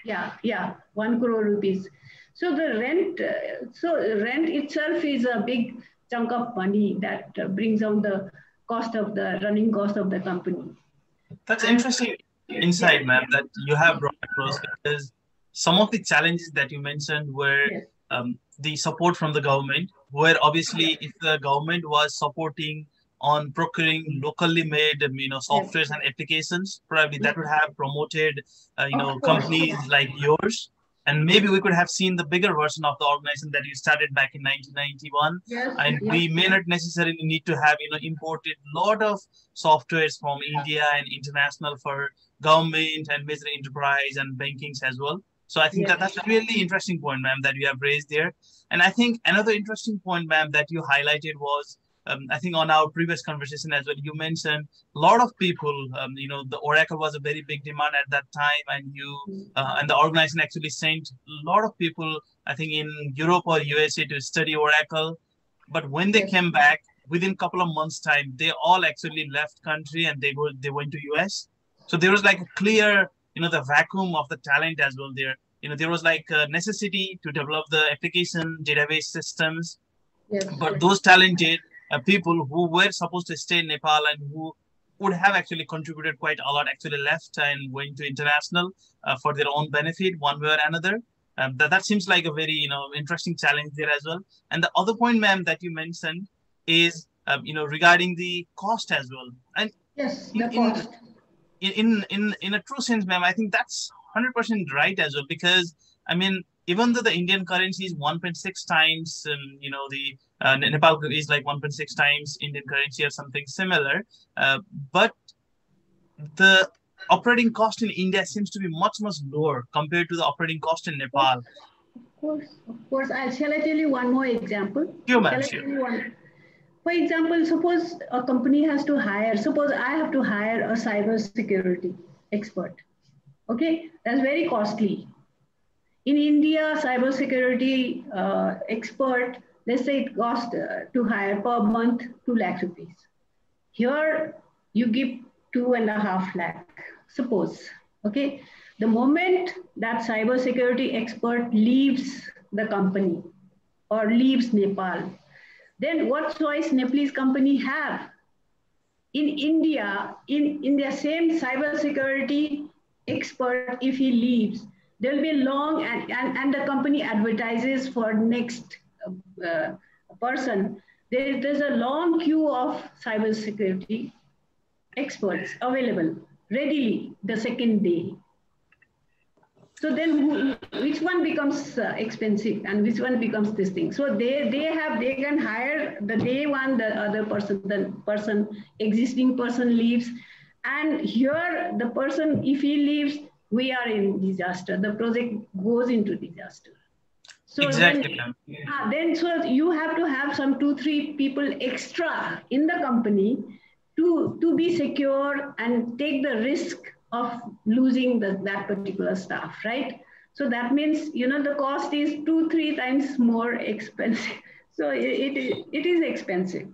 Yeah, yeah, one crore rupees. So the rent, uh, so rent itself is a big chunk of money that uh, brings down the cost of the running cost of the company. That's interesting insight, yeah, ma'am, that you have brought across, because some of the challenges that you mentioned were, yes, um, the support from the government, where obviously if the government was supporting on procuring locally made, you know, softwares, yes, and applications, probably that would have promoted, uh, you know, companies like yours. And maybe we could have seen the bigger version of the organization that you started back in nineteen ninety-one. Yes, and yes, we may not necessarily need to have, you know, imported a lot of softwares from India and international for government and major enterprise and bankings as well. So I think, yes, that that's a really interesting point, ma'am, that you have raised there. And I think another interesting point, ma'am, that you highlighted was, Um, I think on our previous conversation as well, you mentioned a lot of people, um, you know, the Oracle was a very big demand at that time, and you uh, and the organization actually sent a lot of people, I think, in Europe or U S A to study Oracle. But when they came back, within a couple of months' time, they all actually left country and they go, they went to U S. So there was like a clear, you know, the vacuum of the talent as well there. You know, there was like a necessity to develop the application database systems, yes, but those talented Uh, people who were supposed to stay in Nepal and who would have actually contributed quite a lot actually left and went to international uh, for their own benefit one way or another. Um, that, that seems like a very, you know, interesting challenge there as well. And the other point, ma'am, that you mentioned is, um, you know, regarding the cost as well. And yes, the in, cost. In, in, in, in a true sense, ma'am, I think that's one hundred percent right as well, because, I mean, even though the Indian currency is one point six times, um, you know, the uh, Nepal is like one point six times Indian currency or something similar, uh, but the operating cost in India seems to be much, much lower compared to the operating cost in Nepal. Of course, of course. I, shall I tell you one more example? Sure, ma'am. Sure. For example, suppose a company has to hire, suppose I have to hire a cybersecurity expert. Okay, that's very costly. In India, cybersecurity uh, expert, let's say it cost uh, to hire per month two lakh rupees. Here, you give two and a half lakh, suppose, okay? The moment that cybersecurity expert leaves the company or leaves Nepal, then what choice Nepalese company have? In India, in, in their same cybersecurity expert, if he leaves, there will be long, and, and, and the company advertises for next uh, person. There, there's a long queue of cybersecurity experts available readily the second day. So then who, which one becomes uh, expensive and which one becomes this thing? So they, they have, they can hire the day one, the other person, the person, existing person leaves. And here the person, if he leaves, we are in disaster. The project goes into disaster. So exactly. Then, yeah. then so you have to have some two, three people extra in the company to, to be secure and take the risk of losing the, that particular staff, right? So that means, you know, the cost is two, three times more expensive. So it, it, it is expensive.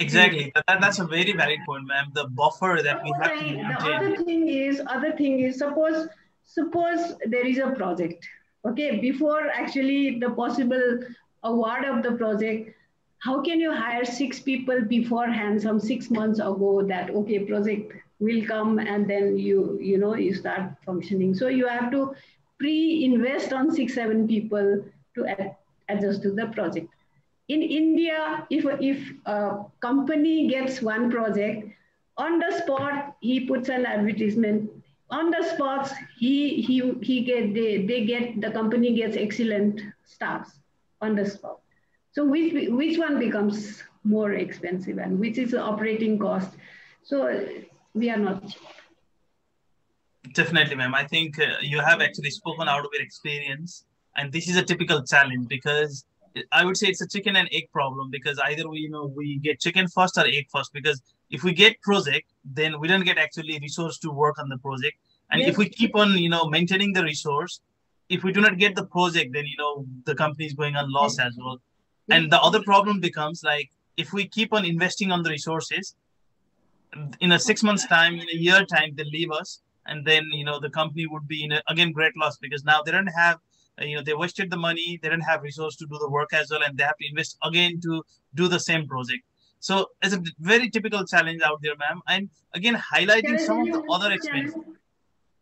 Exactly. That, that's a very valid point, ma'am. The buffer that we have to maintain. The other thing is, other thing is, suppose, suppose there is a project, okay, before actually the possible award of the project, how can you hire six people beforehand, some six months ago that, okay, project will come and then you, you know, you start functioning. So you have to pre-invest on six, seven people to ad- adjust to the project. In India, if, if a company gets one project, on the spot, he puts an advertisement. On the spots, he, he, he get, they, they get, the company gets excellent staffs on the spot. So which, which one becomes more expensive and which is the operating cost? So we are not cheap. Definitely, ma'am. I think uh, you have actually spoken out of your experience. And this is a typical challenge because I would say it's a chicken and egg problem, because either we, you know, we get chicken first or egg first, because if we get project, then we don't get actually resource to work on the project. And yes. if we keep on, you know, maintaining the resource, if we do not get the project, then, you know, the company is going on loss yes. as well. Yes. And the other problem becomes like, if we keep on investing on the resources, in a six months time, in a year time, they leave us. And then, you know, the company would be in a, again, great loss, because now they don't have, you know, they wasted the money, they didn't have resource to do the work as well, and they have to invest again to do the same project. So it's a very typical challenge out there, ma'am. And again, highlighting some of the other expenses.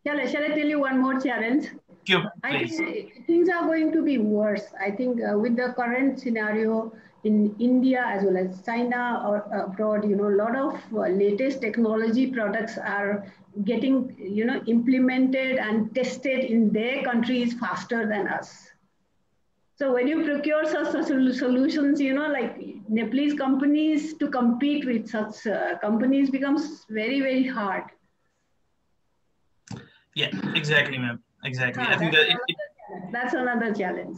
Shall I, shall I tell you one more challenge? Sure, I think things are going to be worse. I think uh, with the current scenario in India as well as China or abroad, you know, a lot of uh, latest technology products are getting, you know, implemented and tested in their countries faster than us. So when you procure such, such solutions, you know, like Nepalese companies to compete with such uh, companies becomes very, very hard. Yeah, exactly, ma'am. Exactly. Ah, I think that it, it, that's another challenge.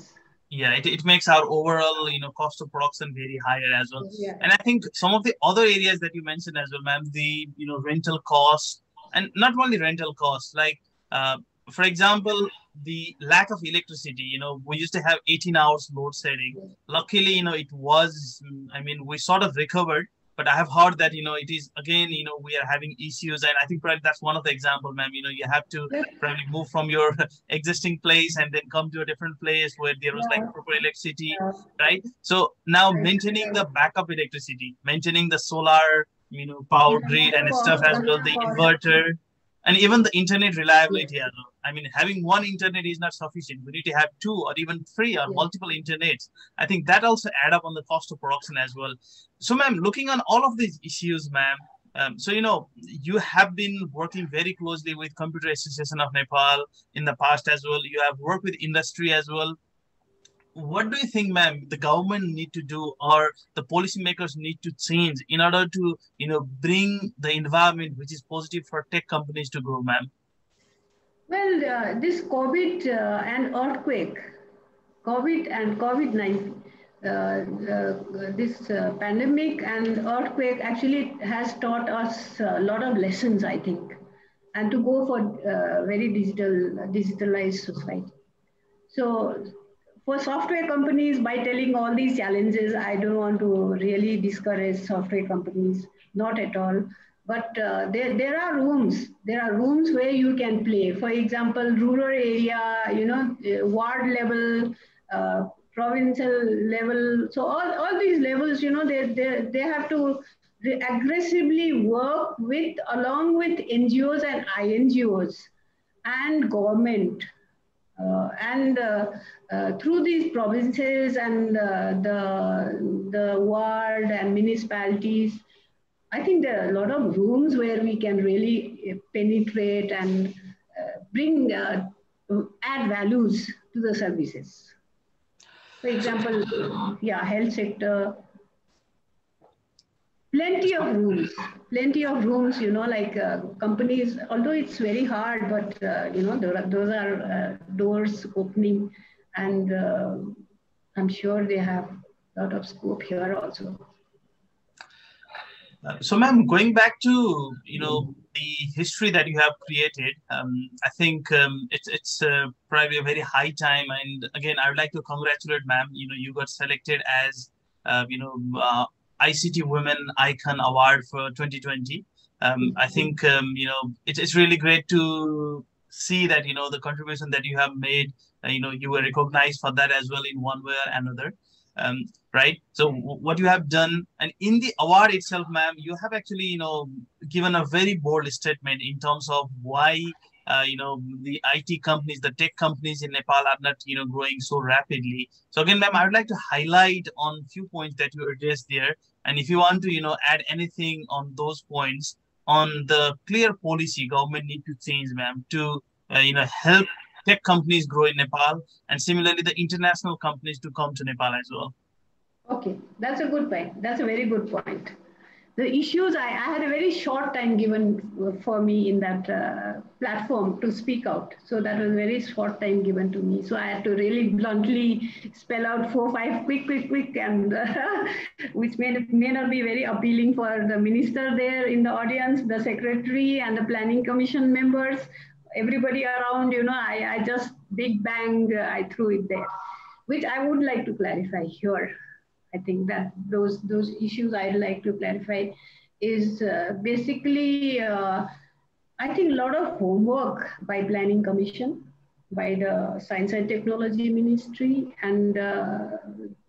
Yeah, it, it makes our overall, you know, cost of production very higher as well. Yeah. And I think some of the other areas that you mentioned as well, ma'am, the, you know, rental costs. And not only rental costs, like, uh, for example, the lack of electricity, you know, we used to have eighteen hours load shedding. Yeah. Luckily, you know, it was, I mean, we sort of recovered, but I have heard that, you know, it is, again, you know, we are having issues. And I think probably that's one of the examples, ma'am, you know, you have to yeah. probably move from your existing place and then come to a different place where there was yeah. like proper electricity, yeah. right? So now maintaining the backup electricity, maintaining the solar, you know, power grid and stuff as well, the inverter, and even the internet reliability as well. I mean, having one internet is not sufficient. We need to have two or even three or yeah. multiple internets. I think that also add up on the cost of production as well. So, ma'am, looking on all of these issues, ma'am, um, so, you know, you have been working very closely with Computer Association of Nepal in the past as well. You have worked with industry as well. What do you think, ma'am, the government need to do or the policymakers need to change in order to, you know, bring the environment which is positive for tech companies to grow, ma'am? Well, uh, this COVID uh, and earthquake, COVID and COVID nineteen, uh, uh, this uh, pandemic and earthquake actually has taught us a lot of lessons, I think, and to go for uh, very digital, uh, digitalized society. So, for software companies, by telling all these challenges, I don't want to really discourage software companies, not at all. But uh, there, there are rooms, there are rooms where you can play. For example, rural area, you know, ward level, uh, provincial level. So all, all these levels, you know, they, they, they have to aggressively work with, along with N G Os and I N G Os and government. Uh, and uh, uh, through these provinces and uh, the, the ward and municipalities, I think there are a lot of rooms where we can really penetrate and uh, bring, uh, add values to the services. For example, yeah, health sector. Plenty of rooms, plenty of rooms, you know, like uh, companies, although it's very hard, but, uh, you know, there are, those are uh, doors opening, and uh, I'm sure they have a lot of scope here also. Uh, so, ma'am, going back to, you know, the history that you have created, um, I think um, it's, it's uh, probably a very high time. And again, I would like to congratulate, ma'am, you know, you got selected as, uh, you know, uh, I C T Women Icon Award for twenty twenty. Um, I think, um, you know, it, it's really great to see that, you know, the contribution that you have made, uh, you know, you were recognized for that as well in one way or another, um, right? So what you have done, and in the award itself, ma'am, you have actually, you know, given a very bold statement in terms of why, uh, you know, the I T companies, the tech companies in Nepal are not, you know, growing so rapidly. So again, ma'am, I would like to highlight on a few points that you addressed there. And if you want to, you know, add anything on those points, on the clear policy government need to change, ma'am, to, uh, you know, help tech companies grow in Nepal, and similarly the international companies to come to Nepal as well. Okay, that's a good point. That's a very good point. The issues, I, I had a very short time given for me in that uh, platform to speak out. So that was a very short time given to me. So I had to really bluntly spell out four, five, quick, quick, quick, and uh, which may, may not be very appealing for the minister there in the audience, the secretary and the planning commission members, everybody around, you know, I, I just big bang, uh, I threw it there, which I would like to clarify here. I think that those those issues I'd like to clarify is uh, basically, uh, I think a lot of homework by Planning Commission, by the Science and Technology Ministry, and uh,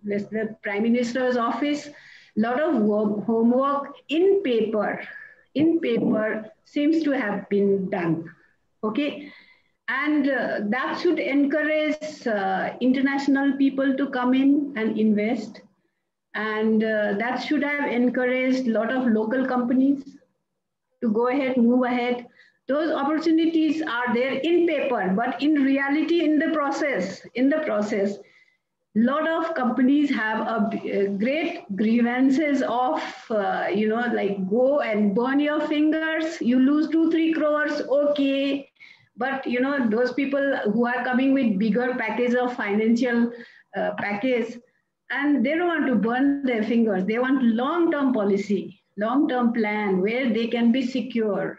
the Prime Minister's office, a lot of work, homework in paper, in paper seems to have been done, okay? And uh, that should encourage uh, international people to come in and invest. And uh, that should have encouraged a lot of local companies to go ahead, move ahead. Those opportunities are there in paper, but in reality, in the process, in the process, a lot of companies have a, a great grievances of, uh, you know, like go and burn your fingers, you lose two, three crores, okay. But, you know, those people who are coming with bigger package of financial uh, package, and they don't want to burn their fingers. They want long-term policy, long-term plan where they can be secure,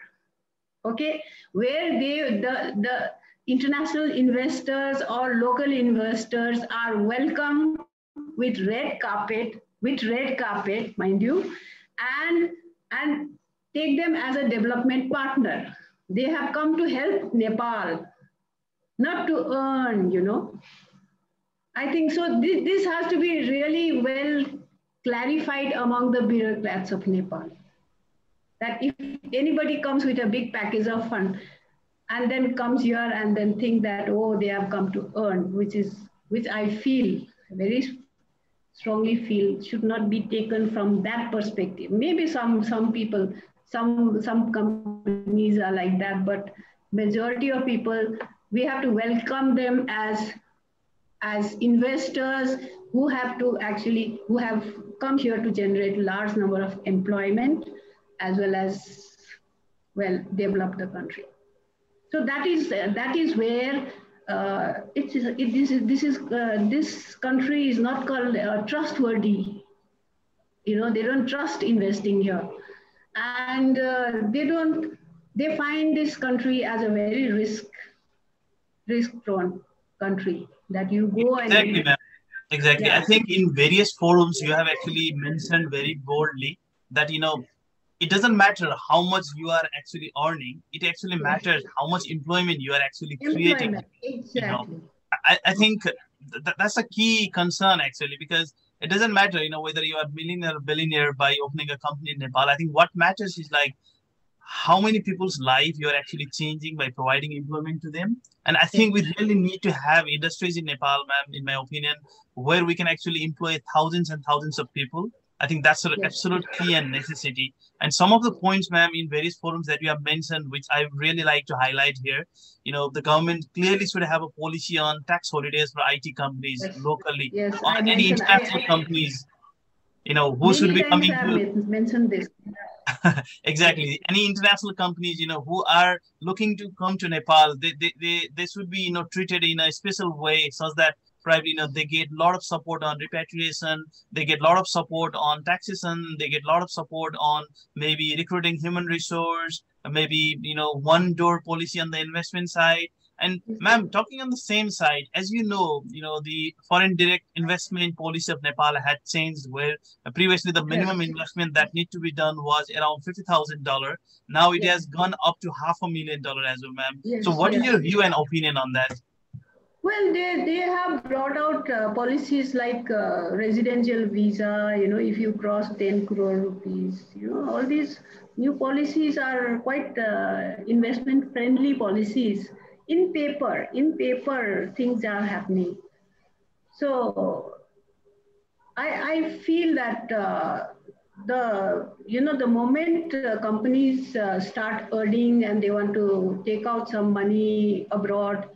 okay? Where they, the, the international investors or local investors are welcome with red carpet, with red carpet, mind you, and, and take them as a development partner. They have come to help Nepal, not to earn, you know. I think so. This, this has to be really well clarified among the bureaucrats of Nepal. That if anybody comes with a big package of fund and then comes here and then think that, oh, they have come to earn, which is, which I feel, very strongly feel, should not be taken from that perspective. Maybe some, some people, some, some companies are like that, but majority of people, we have to welcome them as as investors who have to actually, who have come here to generate large number of employment as well as, well, develop the country. So that is, uh, that is where uh, it is, it, this, is, this, is, uh, this country is not called uh, trustworthy. You know, they don't trust investing here. And uh, they don't, they find this country as a very risk, risk-prone country. That you go exactly, and... ma'am. Exactly. Yeah. I think in various forums, you have actually mentioned very boldly that, you know, it doesn't matter how much you are actually earning. It actually matters how much employment you are actually creating. Exactly. You know, I, I think th that's a key concern, actually, because it doesn't matter, you know, whether you are millionaire or billionaire by opening a company in Nepal. I think what matters is, like, how many people's life you're actually changing by providing employment to them. And I think we really need to have industries in Nepal, ma'am, in my opinion, where we can actually employ thousands and thousands of people. I think that's an absolute key and necessity. And some of the points, ma'am, in various forums that you have mentioned, which I really like to highlight here, you know, the government clearly should have a policy on tax holidays for I T companies locally, yes, or I any international I, I, companies. you know, who Many should be coming to mention this. Exactly. Any international companies, you know, who are looking to come to Nepal, they, they, they, they should be, you know, treated in a special way such that probably, you know, they get a lot of support on repatriation, they get a lot of support on taxation, they get a lot of support on maybe recruiting human resource, maybe, you know, one door policy on the investment side. And ma'am, talking on the same side, as you know, you know, the foreign direct investment policy of Nepal had changed where previously the minimum yeah. investment that need to be done was around fifty thousand dollars. Now it yeah. has gone up to half a million dollars as well, ma'am. Yes, so what yeah. is your view and opinion on that? Well, they, they have brought out uh, policies like uh, residential visa, you know, if you cross ten crore rupees, you know, all these new policies are quite uh, investment friendly policies. In paper, in paper, things are happening. So I, I feel that uh, the, you know, the moment uh, companies uh, start earning and they want to take out some money abroad,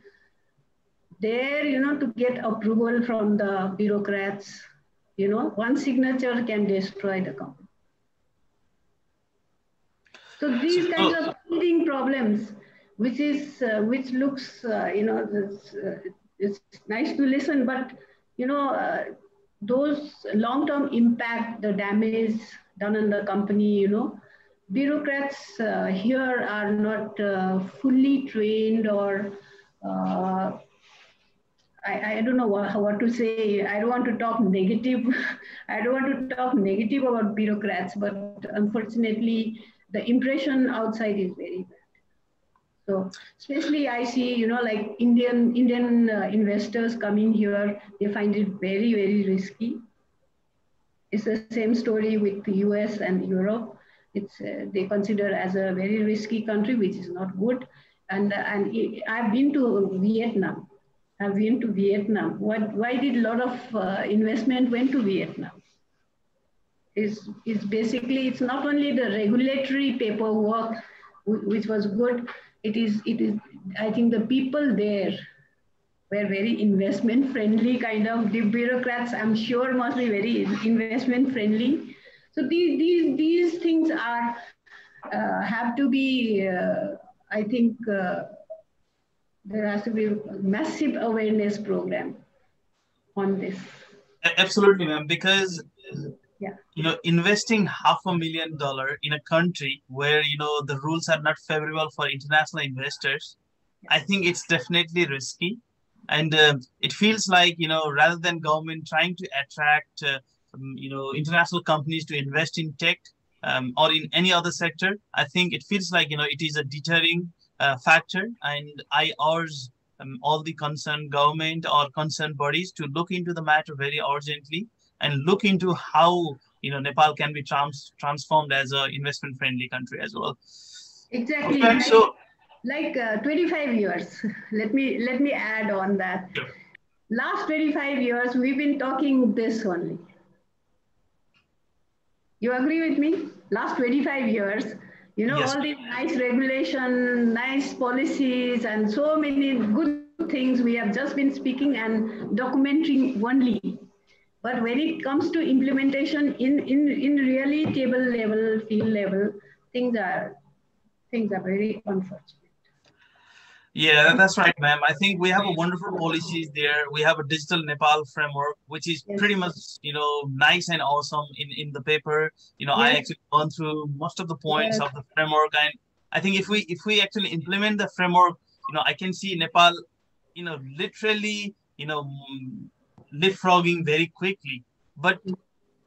there, you know, to get approval from the bureaucrats, you know, one signature can destroy the company. So these kinds of funding problems, which is, uh, which looks, uh, you know, it's, uh, it's nice to listen, but, you know, uh, those long-term impact, the damage done on the company, you know, bureaucrats uh, here are not uh, fully trained or, uh, I, I don't know what, what to say. I don't want to talk negative. I don't want to talk negative about bureaucrats, but unfortunately, the impression outside is very bad. So especially I see, you know, like Indian Indian uh, investors coming here, they find it very, very risky. It's the same story with the U S and Europe. It's uh, they consider as a very risky country, which is not good. And uh, and it, I've been to Vietnam. I've been to Vietnam. What? Why did a lot of uh, investment went to Vietnam? Is is basically it's not only the regulatory paperwork, which was good. It is, it is, I think the people there were very investment friendly kind of, the bureaucrats I'm sure must be very investment friendly. So these, these, these things are, uh, have to be, uh, I think uh, there has to be a massive awareness program on this. Absolutely, ma'am, because yeah. you know, investing half a million dollars in a country where, you know, the rules are not favorable for international investors, yeah. I think it's definitely risky. And uh, it feels like, you know, rather than government trying to attract, uh, um, you know, international companies to invest in tech um, or in any other sector, I think it feels like, you know, it is a deterring uh, factor. And I urge um, all the concerned government or concerned bodies to look into the matter very urgently and look into how, you know, Nepal can be trans transformed as an investment-friendly country as well. Exactly. Okay, like so, like uh, twenty-five years. Let me let me add on that. Sure. Last twenty-five years, we've been talking this only. You agree with me? Last twenty-five years, you know, yes. all these nice regulation, nice policies, and so many good things we have just been speaking and documenting only. But when it comes to implementation in, in, in really table level, field level, things are things are very unfortunate. Yeah, that's right, ma'am. I think we have a wonderful policies there. We have a digital Nepal framework, which is yes. pretty much, you know, nice and awesome in, in the paper. You know, yes. I actually gone through most of the points yes. of the framework. And I think if we if we actually implement the framework, you know, I can see Nepal, you know, literally, you know, leapfrogging very quickly. But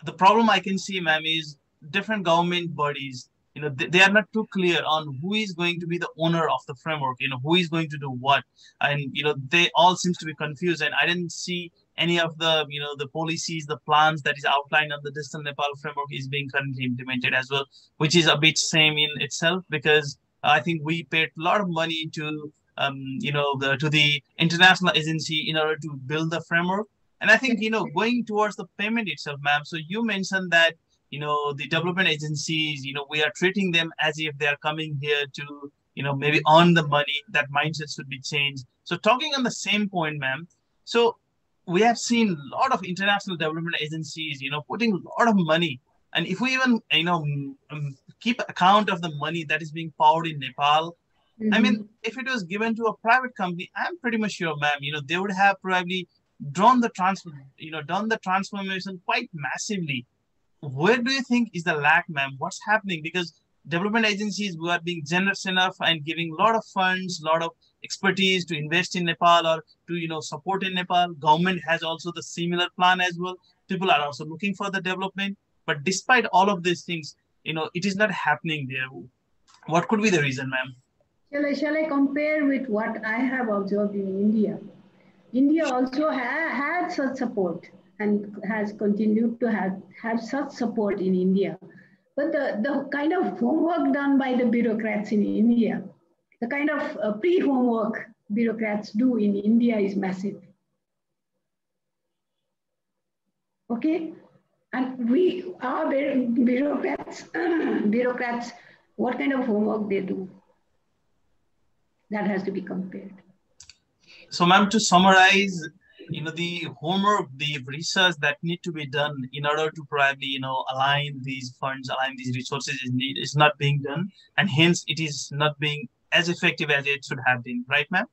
the problem I can see, ma'am, is different government bodies, you know, they, they are not too clear on who is going to be the owner of the framework, you know, who is going to do what. And, you know, they all seems to be confused. And I didn't see any of the, you know, the policies, the plans that is outlined on the Digital Nepal framework is being currently implemented as well, which is a bit same in itself, because I think we paid a lot of money to, um, you know, the, to the international agency in order to build the framework. And I think, you know, going towards the payment itself, ma'am, so you mentioned that, you know, the development agencies, you know, we are treating them as if they are coming here to, you know, maybe earn the money. That mindset should be changed. So talking on the same point, ma'am, so we have seen a lot of international development agencies, you know, putting a lot of money. And if we even, you know, um, keep account of the money that is being poured in Nepal, mm-hmm. I mean, if it was given to a private company, I'm pretty much sure, ma'am, you know, they would have probably drawn the transfer, you know, done the transformation quite massively. Where do you think is the lack, ma'am? What's happening? Because development agencies who are being generous enough and giving a lot of funds, a lot of expertise to invest in Nepal or to, you know, support in Nepal. Government has also the similar plan as well. People are also looking for the development. But despite all of these things, you know, it is not happening there. What could be the reason, ma'am? Shall I, shall I compare with what I have observed in India? India also ha had such support and has continued to have, have such support in India. But the, the kind of homework done by the bureaucrats in India, the kind of uh, pre-homework bureaucrats do in India is massive. Okay? And we are bureaucrats, bureaucrats, what kind of homework they do? That has to be compared. So ma'am, to summarize, you know, the homework, the research that need to be done in order to probably, you know, align these funds, align these resources is need is not being done. And hence it is not being as effective as it should have been, right, ma'am?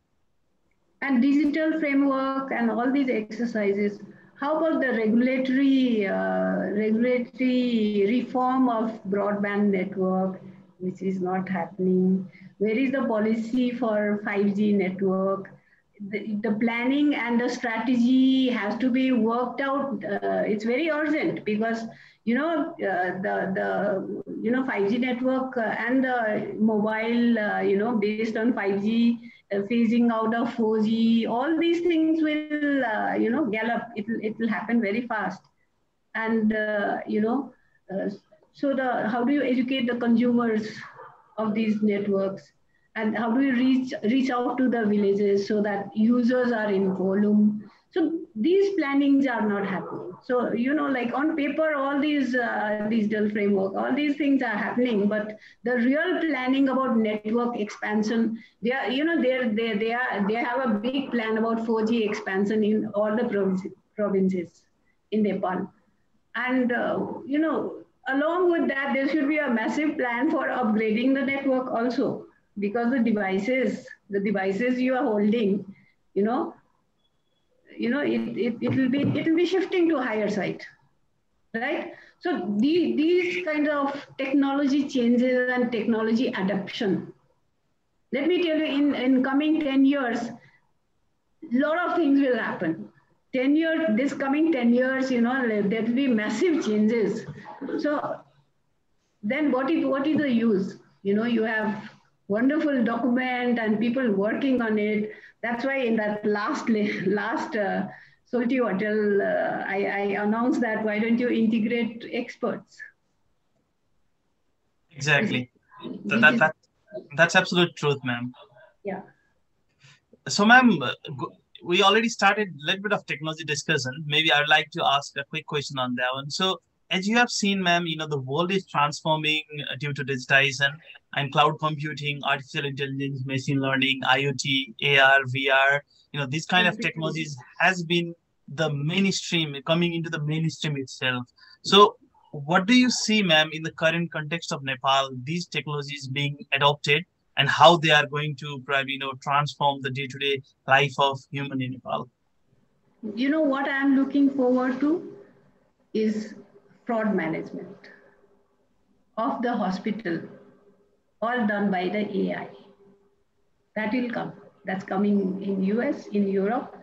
And digital framework and all these exercises. How about the regulatory uh, regulatory reform of broadband network, which is not happening? Where is the policy for five G network? The, the planning and the strategy has to be worked out. Uh, it's very urgent because, you know, uh, the, the, you know, five G network uh, and the mobile, uh, you know, based on five G, uh, phasing out of four G, all these things will, uh, you know, gallop. It will, it will happen very fast. And, uh, you know, uh, so the, how do you educate the consumers of these networks? And how do you reach, reach out to the villages so that users are in volume? So these plannings are not happening. So, you know, like on paper, all these uh, digital framework, all these things are happening, but the real planning about network expansion, they are, you know, they're, they're, they are, they have a big plan about four G expansion in all the provinces in Nepal. And, uh, you know, along with that, there should be a massive plan for upgrading the network also. Because the devices, the devices you are holding, you know, you know, it it it will be it will be shifting to higher site, right? So the, these kind of technology changes and technology adoption. Let me tell you, in in coming ten years, lot of things will happen. Ten years, this coming ten years, you know, there will be massive changes. So then, what is what is the use? You know, you have wonderful document and people working on it. That's why in that last last uh, Solti Hotel, uh, I, I announced that why don't you integrate experts? Exactly. That, that, that, that's absolute truth, ma'am. Yeah. So ma'am, we already started a little bit of technology discussion. Maybe I would like to ask a quick question on that one. So as you have seen, ma'am, you know, the world is transforming due to digitization and cloud computing, artificial intelligence, machine learning, IoT, A R, V R, you know, these kind of technologies has been the mainstream, coming into the mainstream itself. So what do you see, ma'am, in the current context of Nepal, these technologies being adopted and how they are going to probably, you know, transform the day-to-day life of human in Nepal? You know, what I'm looking forward to is fraud management of the hospital, all done by the A I. That will come. That's coming in U S, in Europe.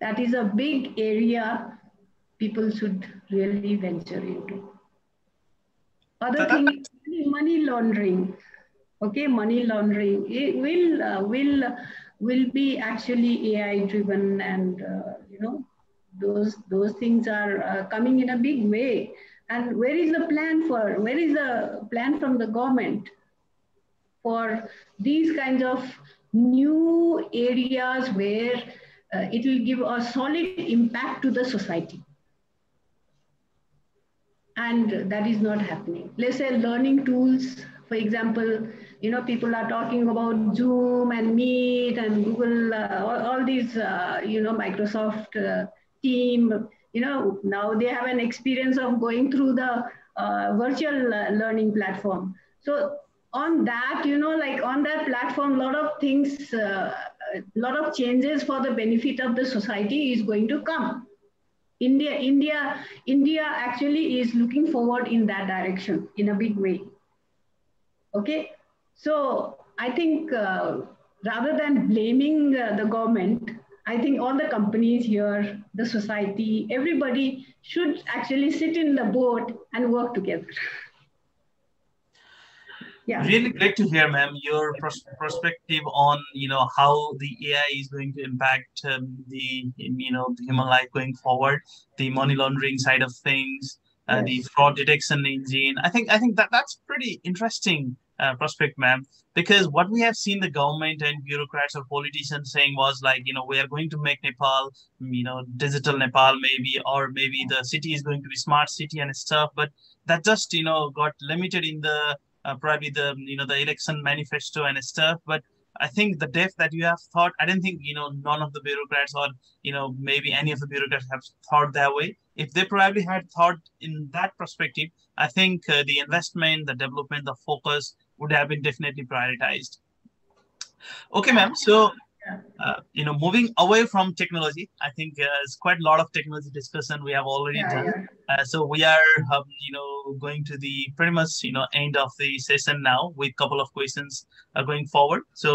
That is a big area people should really venture into. Other thing, money laundering. Okay, money laundering. It will, uh, will, will be actually A I driven and, uh, you know, those, those things are uh, coming in a big way. And where is the plan for, where is the plan from the government for these kinds of new areas where uh, it will give a solid impact to the society? And that is not happening. Let's say learning tools For example, you know, people are talking about Zoom and Meet and Google, uh, all, all these, uh, you know, Microsoft uh, Team, you know, now they have an experience of going through the uh, virtual uh, learning platform. So on that, you know, like on that platform, a lot of things, uh, a lot of changes for the benefit of the society is going to come. India, India, India actually is looking forward in that direction in a big way. Okay, so I think uh, rather than blaming uh, the government, I think all the companies here, the society, everybody should actually sit in the boat and work together. Yeah. Really great to hear, ma'am, your pers perspective on, you know, how the A I is going to impact um, the, you know, the human life going forward, the money laundering side of things, uh, yes. the fraud detection engine. I think I think that that's pretty interesting uh, prospect, ma'am, because what we have seen the government and bureaucrats or politicians saying was like, you know, we are going to make Nepal, you know, digital Nepal maybe, or maybe the city is going to be smart city and stuff, but that just, you know, got limited in the Uh, probably the, you know, the election manifesto and stuff. But I think the depth that you have thought, I don't think, you know, none of the bureaucrats or, you know, maybe any of the bureaucrats have thought that way. If they probably had thought in that perspective, I think uh, the investment, the development, the focus would have been definitely prioritized. Okay, ma'am. So, uh, you know, moving away from technology, I think uh, it's quite a lot of technology discussion we have already yeah, done. Yeah. Uh, so we are, um, you know, going to the pretty much, you know, end of the session now with a couple of questions uh, going forward. So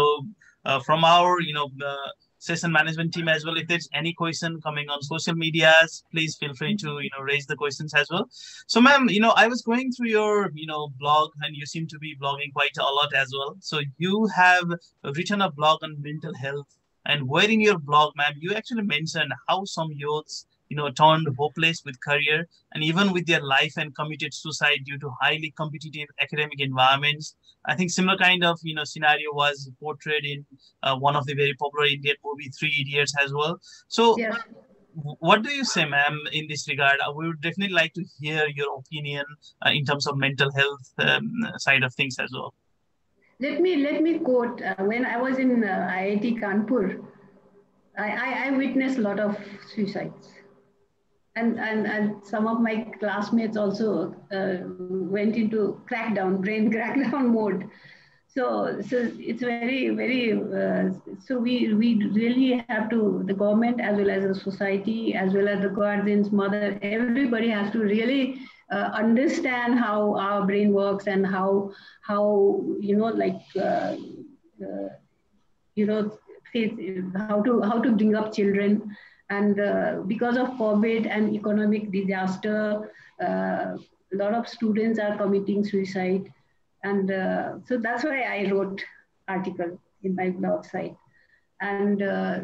uh, from our, you know, uh, session management team as well, if there's any question coming on social medias, please feel free to, you know, raise the questions as well. So ma'am, you know, I was going through your, you know, blog, and you seem to be blogging quite a lot as well. So you have written a blog on mental health, and where in your blog, ma'am, you actually mentioned how some youths, you know, turned hopeless with career and even with their life and committed suicide due to highly competitive academic environments. I think similar kind of, you know, scenario was portrayed in uh, one of the very popular Indian movie, Three Idiots as well. So yeah. What do you say, ma'am, in this regard? We would definitely like to hear your opinion uh, in terms of mental health um, side of things as well. Let me, let me quote, uh, when I was in uh, I I T Kanpur, I, I, I witnessed a lot of suicides. And, and, and some of my classmates also uh, went into crackdown, brain crackdown mode. So, so it's very, very, uh, so we, we really have to, the government as well as the society, as well as the guardians, mother, everybody has to really uh, understand how our brain works and how, how you know, like, uh, uh, you know, how to, how to bring up children. And uh, because of COVID and economic disaster, uh, a lot of students are committing suicide. And uh, so that's why I wrote article in my blog site. And uh,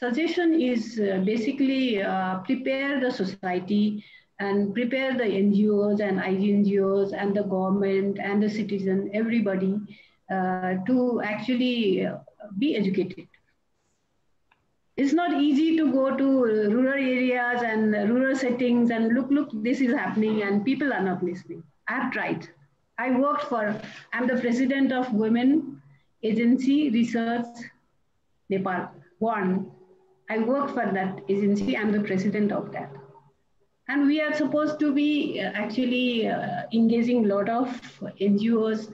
suggestion is uh, basically uh, prepare the society and prepare the N G Os and I N G Os and the government and the citizen, everybody uh, to actually be educated. It's not easy to go to rural areas and rural settings and look, look, this is happening and people are not listening. I have tried. I worked for, I'm the president of Women Agency Research Nepal. One, I worked for that agency. I'm the president of that. And we are supposed to be actually uh, engaging a lot of N G Os,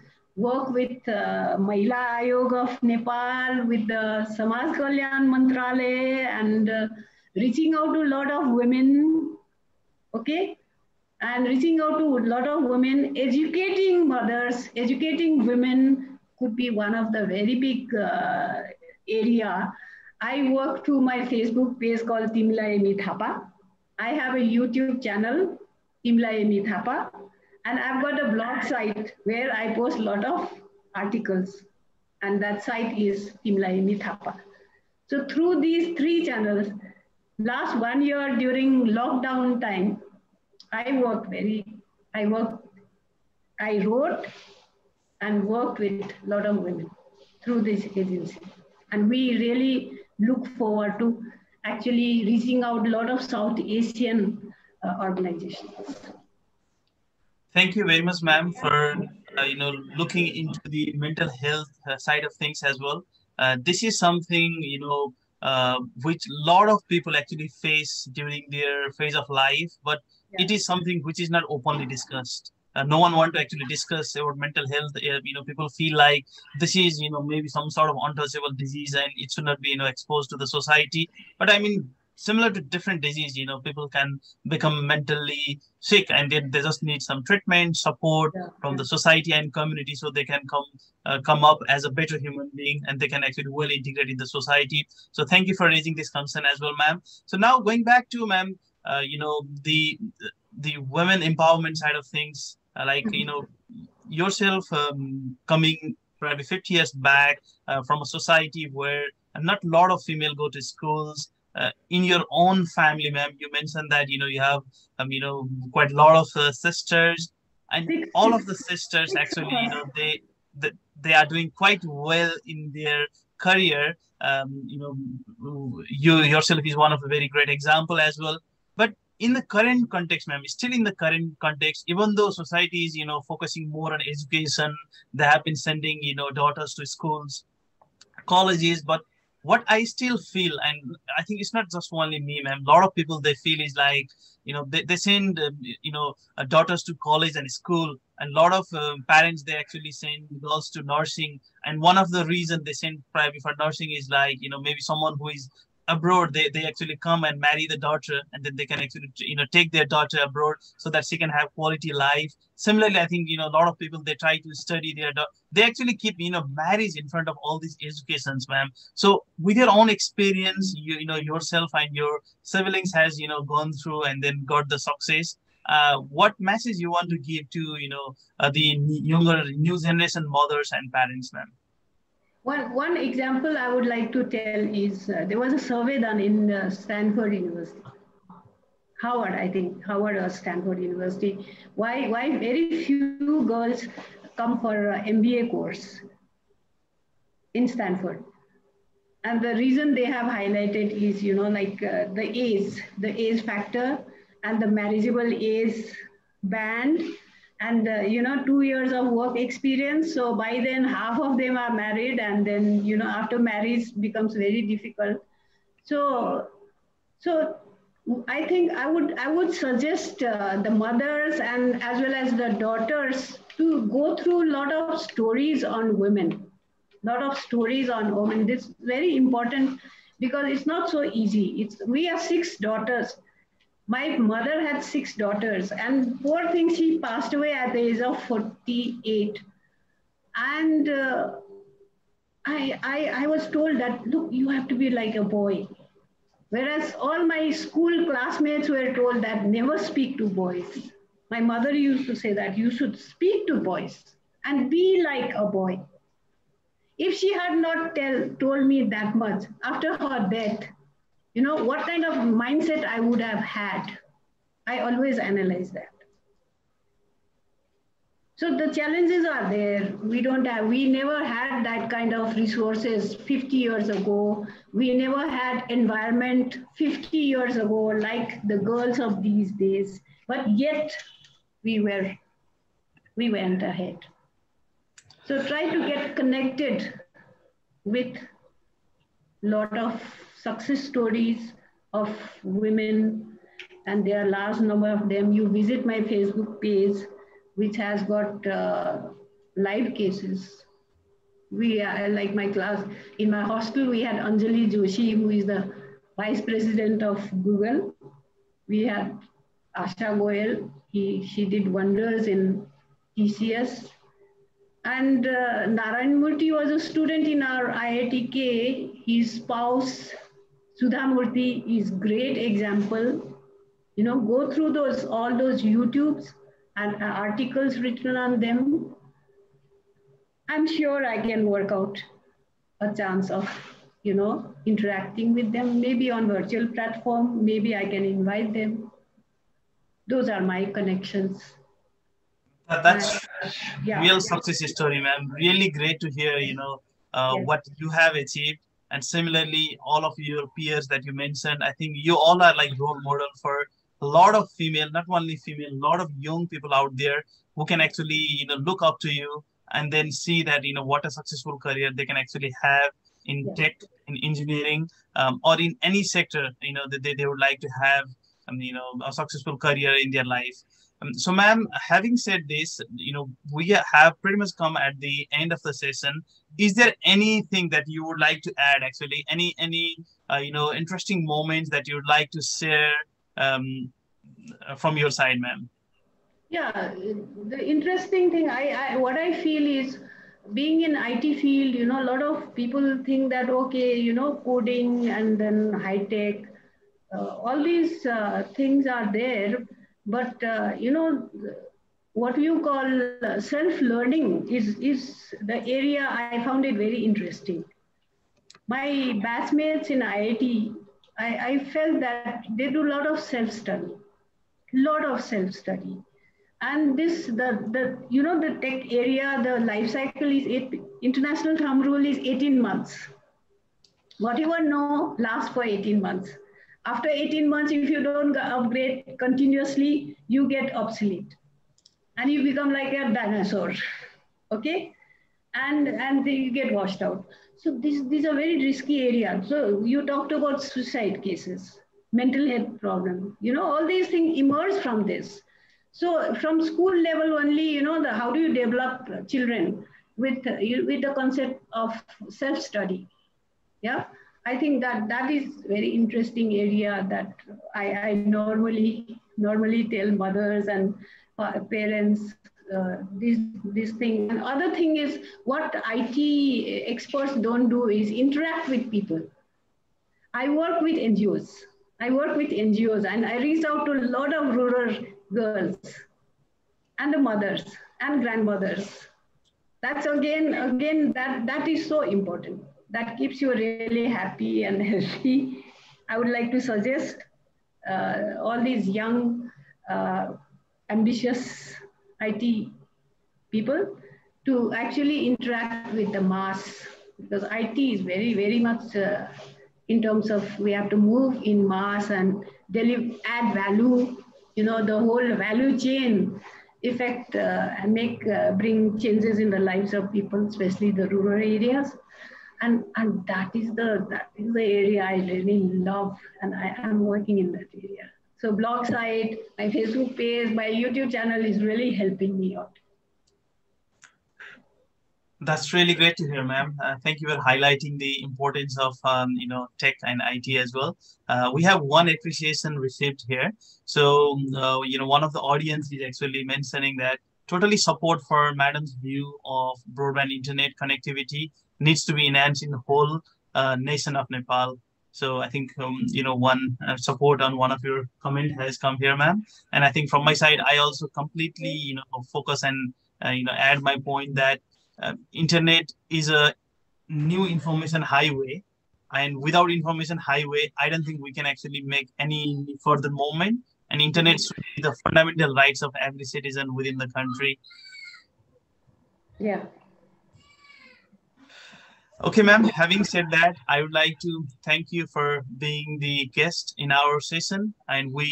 work with uh, Mahila Ayog of Nepal, with the Samaj Kalyan Mantralay, and uh, reaching out to a lot of women, okay? And reaching out to a lot of women, educating mothers, educating women could be one of the very big uh, area. I work through my Facebook page called Timila Yami Thapa. I have a YouTube channel, Timila Yami Thapa. And I've got a blog site where I post a lot of articles. And that site is Timila Yami Thapa. So through these three channels, last one year during lockdown time, I worked very, I worked, I wrote and worked with a lot of women through this agency. And we really look forward to actually reaching out a lot of South Asian uh, organizations. Thank you very much, ma'am, for uh, you know, looking into the mental health side of things as well. Uh, this is something, you know, uh, which a lot of people actually face during their phase of life, but yeah. It is something which is not openly discussed. Uh, no one wants to actually discuss about mental health. Uh, you know, people feel like this is, you know, maybe some sort of untouchable disease and it should not be, you know, exposed to the society. But I mean, similar to different disease, you know, people can become mentally sick and they, they just need some treatment, support yeah. from the society and community so they can come uh, come up as a better human being and they can actually well integrate in the society. So thank you for raising this concern as well, ma'am. So now going back to, ma'am, uh, you know, the the women empowerment side of things, uh, like, mm-hmm. you know, yourself um, coming probably fifty years back uh, from a society where not a lot of female go to schools. Uh, in your own family, ma'am, you mentioned that, you know, you have, um, you know, quite a lot of uh, sisters, and all of the sisters actually, you know, they, they, they are doing quite well in their career. Um, you know, you yourself is one of a very great example as well. But in the current context, ma'am, still in the current context, even though society is, you know, focusing more on education, they have been sending, you know, daughters to schools, colleges, but what I still feel, and I think it's not just only me, ma'am, a lot of people, they feel is like, you know, they, they send, uh, you know, uh, daughters to college and school. And a lot of uh, parents, they actually send girls to nursing. And one of the reasons they send private for nursing is like, you know, maybe someone who is abroad, they, they actually come and marry the daughter, and then they can actually, you know, take their daughter abroad so that she can have quality life. Similarly, I think, you know, a lot of people, they try to study their daughter. They actually keep, you know, marriage in front of all these educations, ma'am. So with your own experience, you, you know, yourself and your siblings has, you know, gone through and then got the success. Uh, what message you want to give to, you know, uh, the younger new generation mothers and parents, ma'am? One, one example I would like to tell is uh, there was a survey done in uh, Stanford University, Howard, I think, Howard or Stanford University. Why, why very few girls come for uh, M B A course in Stanford? And the reason they have highlighted is, you know, like uh, the age, the age factor and the marriageable age band. And, uh, you know, two years of work experience. So by then, half of them are married. And then, you know, after marriage becomes very difficult. So, so I think I would, I would suggest uh, the mothers and as well as the daughters to go through a lot of stories on women, lot of stories on women. This is very important because it's not so easy. It's, we have six daughters. My mother had six daughters, and poor thing, she passed away at the age of forty-eight. And uh, I, I, I was told that, look, you have to be like a boy. Whereas all my school classmates were told that never speak to boys. My mother used to say that you should speak to boys and be like a boy. If she had not tell, told me that much, after her death, you know, what kind of mindset I would have had? I always analyze that. So the challenges are there. We don't have, we never had that kind of resources fifty years ago. We never had environment fifty years ago, like the girls of these days, but yet we were, we went ahead. So try to get connected with a lot of success stories of women, and there are large number of them. You visit my Facebook page, which has got uh, live cases. We are like my class, in my hostel, we had Anjali Joshi, who is the vice president of Google. We had Asha Goyal, he, she did wonders in T C S. And uh, Narayan Murthy was a student in our I I T K, his spouse, Sudha Murthy is great example. You know, go through those, all those YouTubes and uh, articles written on them. I'm sure I can work out a chance of, you know, interacting with them, maybe on virtual platform, maybe I can invite them. Those are my connections. Uh, that's yeah. real success story, ma'am. Really great to hear, you know, uh, yes. what you have achieved. And similarly, all of your peers that you mentioned, I think you all are like role model for a lot of female, not only female, a lot of young people out there who can actually, you know, look up to you and then see that, you know, what a successful career they can actually have in yeah. tech, in engineering, um, or in any sector, you know, that they, they would like to have, um, you know, a successful career in their life. Um, so, ma'am, having said this, you know, we have pretty much come at the end of the session. Is there anything that you would like to add, actually? Any, any uh, you know, interesting moments that you would like to share um, from your side, ma'am? Yeah, the interesting thing, I, I what I feel is, being in I T field, you know, a lot of people think that, okay, you know, coding and then high tech, uh, all these uh, things are there. But, uh, you know, what you call self-learning is, is the area I found it very interesting. My batchmates in I I T, I, I felt that they do a lot of self-study, lot of self-study. And this, the, the, you know, the tech area, the life cycle is, eight, international thumb rule is eighteen months. Whatever know lasts for eighteen months. After eighteen months, if you don't upgrade continuously, you get obsolete. And you become like a dinosaur, okay? And, and you get washed out. So this, these are very risky areas. So you talked about suicide cases, mental health problem. You know, all these things emerge from this. So from school level only, you know, the, how do you develop children with, with the concept of self-study? Yeah, I think that that is very interesting area that I, I normally, normally tell mothers and parents uh, this, this thing. And other thing is what I T experts don't do is interact with people. I work with N G Os. I work with N G Os and I reach out to a lot of rural girls and the mothers and grandmothers. That's again, again, that, that is so important. That keeps you really happy and healthy. I would like to suggest uh, all these young, uh, ambitious I T people to actually interact with the mass, because I T is very, very much uh, in terms of we have to move in mass and deliver, add value, you know, the whole value chain effect uh, and make, uh, bring changes in the lives of people, especially the rural areas. And, and that is the, that is the area I really love, and I am working in that area. So blog site, my Facebook page, my YouTube channel is really helping me out. That's really great to hear, ma'am. Uh, thank you for highlighting the importance of, um, you know, tech and I T as well. Uh, we have one appreciation received here. So, uh, you know, one of the audience is actually mentioning that totally support for madam's view of broadband internet connectivity needs to be enhanced in the whole uh, nation of Nepal. So I think, um, you know, one uh, support on one of your comment has come here, ma'am. And I think from my side, I also completely, you know, focus and, uh, you know, add my point that Uh, internet is a new information highway, and without information highway, I don't think we can actually make any further movement. And internet should be the fundamental rights of every citizen within the country. Yeah. Okay, ma'am, having said that, I would like to thank you for being the guest in our session, and we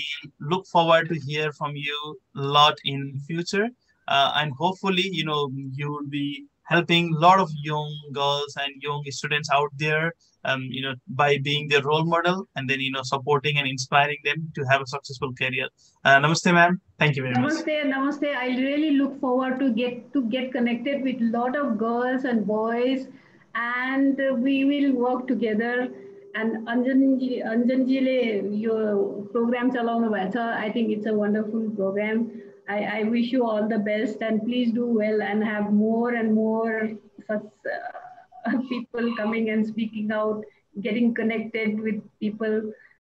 look forward to hear from you a lot in future. Uh, and hopefully, you know, you will be helping a lot of young girls and young students out there, um, you know, by being their role model and then, you know, supporting and inspiring them to have a successful career. Uh, namaste, ma'am. Thank you very much. Namaste, namaste. I really look forward to get to get connected with a lot of girls and boys, and we will work together. And Anjanji, Anjanjile, your program chalanu bhayeko cha. I think it's a wonderful program. I, I wish you all the best, and please do well and have more and more such uh, people coming and speaking out, getting connected with people.